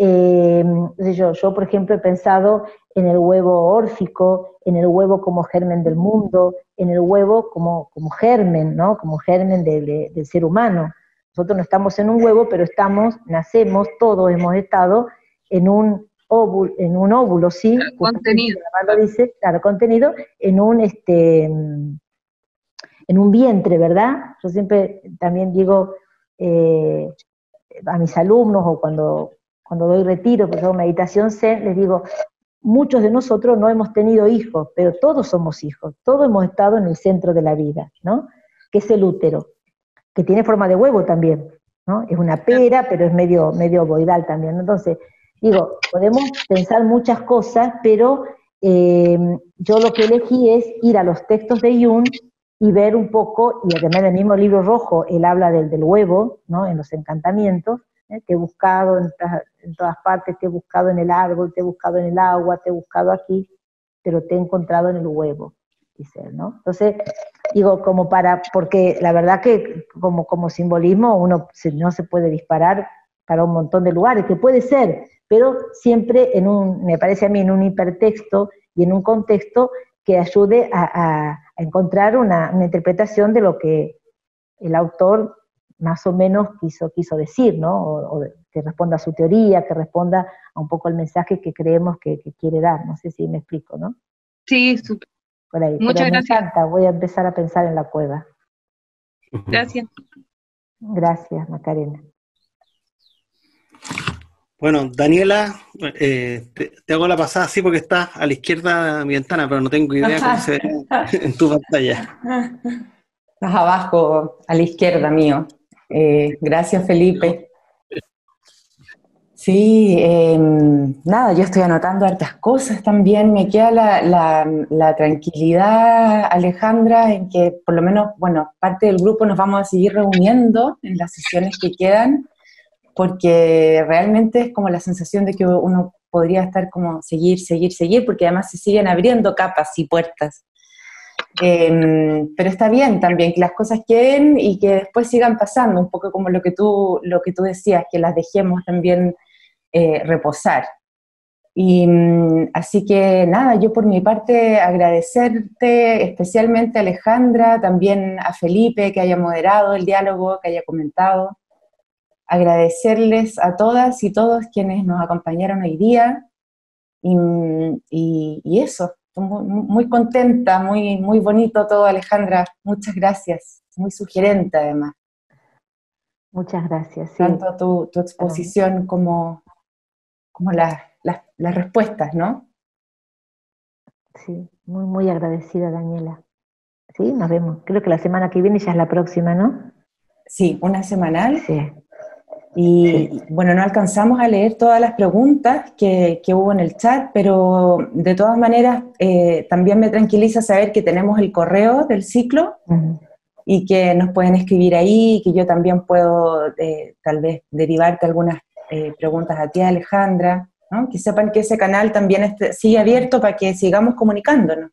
yo por ejemplo he pensado en el huevo órfico, en el huevo como germen del mundo, en el huevo como germen, ¿no? Como germen del ser humano. Nosotros no estamos en un huevo, pero nacemos, todos hemos estado en un óvulo, sí, el contenido. La palabra dice, claro, contenido, en un vientre, ¿verdad? Yo siempre también digo a mis alumnos, o cuando doy retiro, porque hago meditación zen, les digo, muchos de nosotros no hemos tenido hijos, pero todos somos hijos, todos hemos estado en el centro de la vida, ¿no? Que es el útero, que tiene forma de huevo también, ¿no? Es una pera, pero es medio ovoidal también, ¿no? Entonces, digo, podemos pensar muchas cosas, pero yo lo que elegí es ir a los textos de Jung y ver un poco, y además en el mismo libro rojo, él habla del huevo, ¿no? En los encantamientos, te he buscado en todas partes, te he buscado en el árbol, te he buscado en el agua, te he buscado aquí, pero te he encontrado en el huevo, dice él, ¿no? Entonces, digo, porque la verdad que como simbolismo uno no se puede disparar para un montón de lugares, que puede ser, pero siempre me parece a mí, en un hipertexto y en un contexto que ayude a encontrar una interpretación de lo que el autor más o menos quiso decir, ¿no? O que responda a su teoría, que responda a un poco el mensaje que creemos que quiere dar. No sé si me explico, ¿no? Sí, súper. Por ahí. Muchas gracias. Me encanta, voy a empezar a pensar en la cueva. Gracias. Gracias, Macarena. Bueno, Daniela, te hago la pasada así porque estás a la izquierda de mi ventana, pero no tengo idea cómo se ve en tu pantalla. Estás abajo, a la izquierda mío. Gracias, Felipe. Sí, nada, yo estoy anotando hartas cosas también. Me queda la tranquilidad, Alejandra, en que por lo menos, bueno, parte del grupo nos vamos a seguir reuniendo en las sesiones que quedan, porque realmente es como la sensación de que uno podría estar como seguir, porque además se siguen abriendo capas y puertas. Pero está bien también que las cosas queden y que después sigan pasando, un poco como lo que tú decías, que las dejemos también reposar. Y así que nada, yo por mi parte agradecerte especialmente a Alejandra, también a Felipe que haya moderado el diálogo, que haya comentado. Agradecerles a todas y todos quienes nos acompañaron hoy día. Y eso, muy contenta, muy bonito todo, Alejandra. Muchas gracias, muy sugerente además. Muchas gracias. Sí. Tanto tu exposición como las respuestas, ¿no? Sí, muy agradecida, Daniela. Sí, nos vemos. Creo que la semana que viene ya es la próxima, ¿no? Sí, una semanal. Sí. Y sí. Bueno, no alcanzamos a leer todas las preguntas que hubo en el chat, pero de todas maneras también me tranquiliza saber que tenemos el correo del ciclo. Uh-huh. Y que nos pueden escribir ahí, que yo también puedo tal vez derivarte algunas preguntas a ti, Alejandra, ¿no? Que sepan que ese canal también sigue abierto para que sigamos comunicándonos.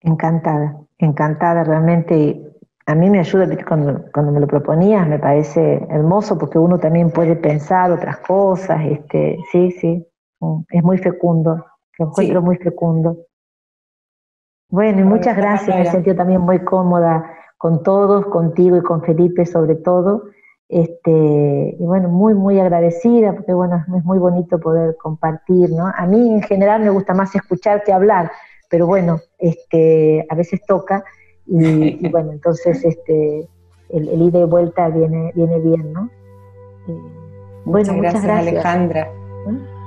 Encantada, encantada realmente. A mí me ayuda, cuando me lo proponías, me parece hermoso, porque uno también puede pensar otras cosas, sí, es muy fecundo, lo encuentro muy fecundo. Bueno, y muchas gracias, me he sentido también muy cómoda con todos, contigo y con Felipe sobre todo, y bueno, muy agradecida, porque bueno, es muy bonito poder compartir, ¿no? A mí en general me gusta más escuchar que hablar, pero bueno, a veces toca, y bueno, entonces el ida y vuelta viene bien, ¿no? Bueno, muchas gracias, Alejandra. ¿Eh?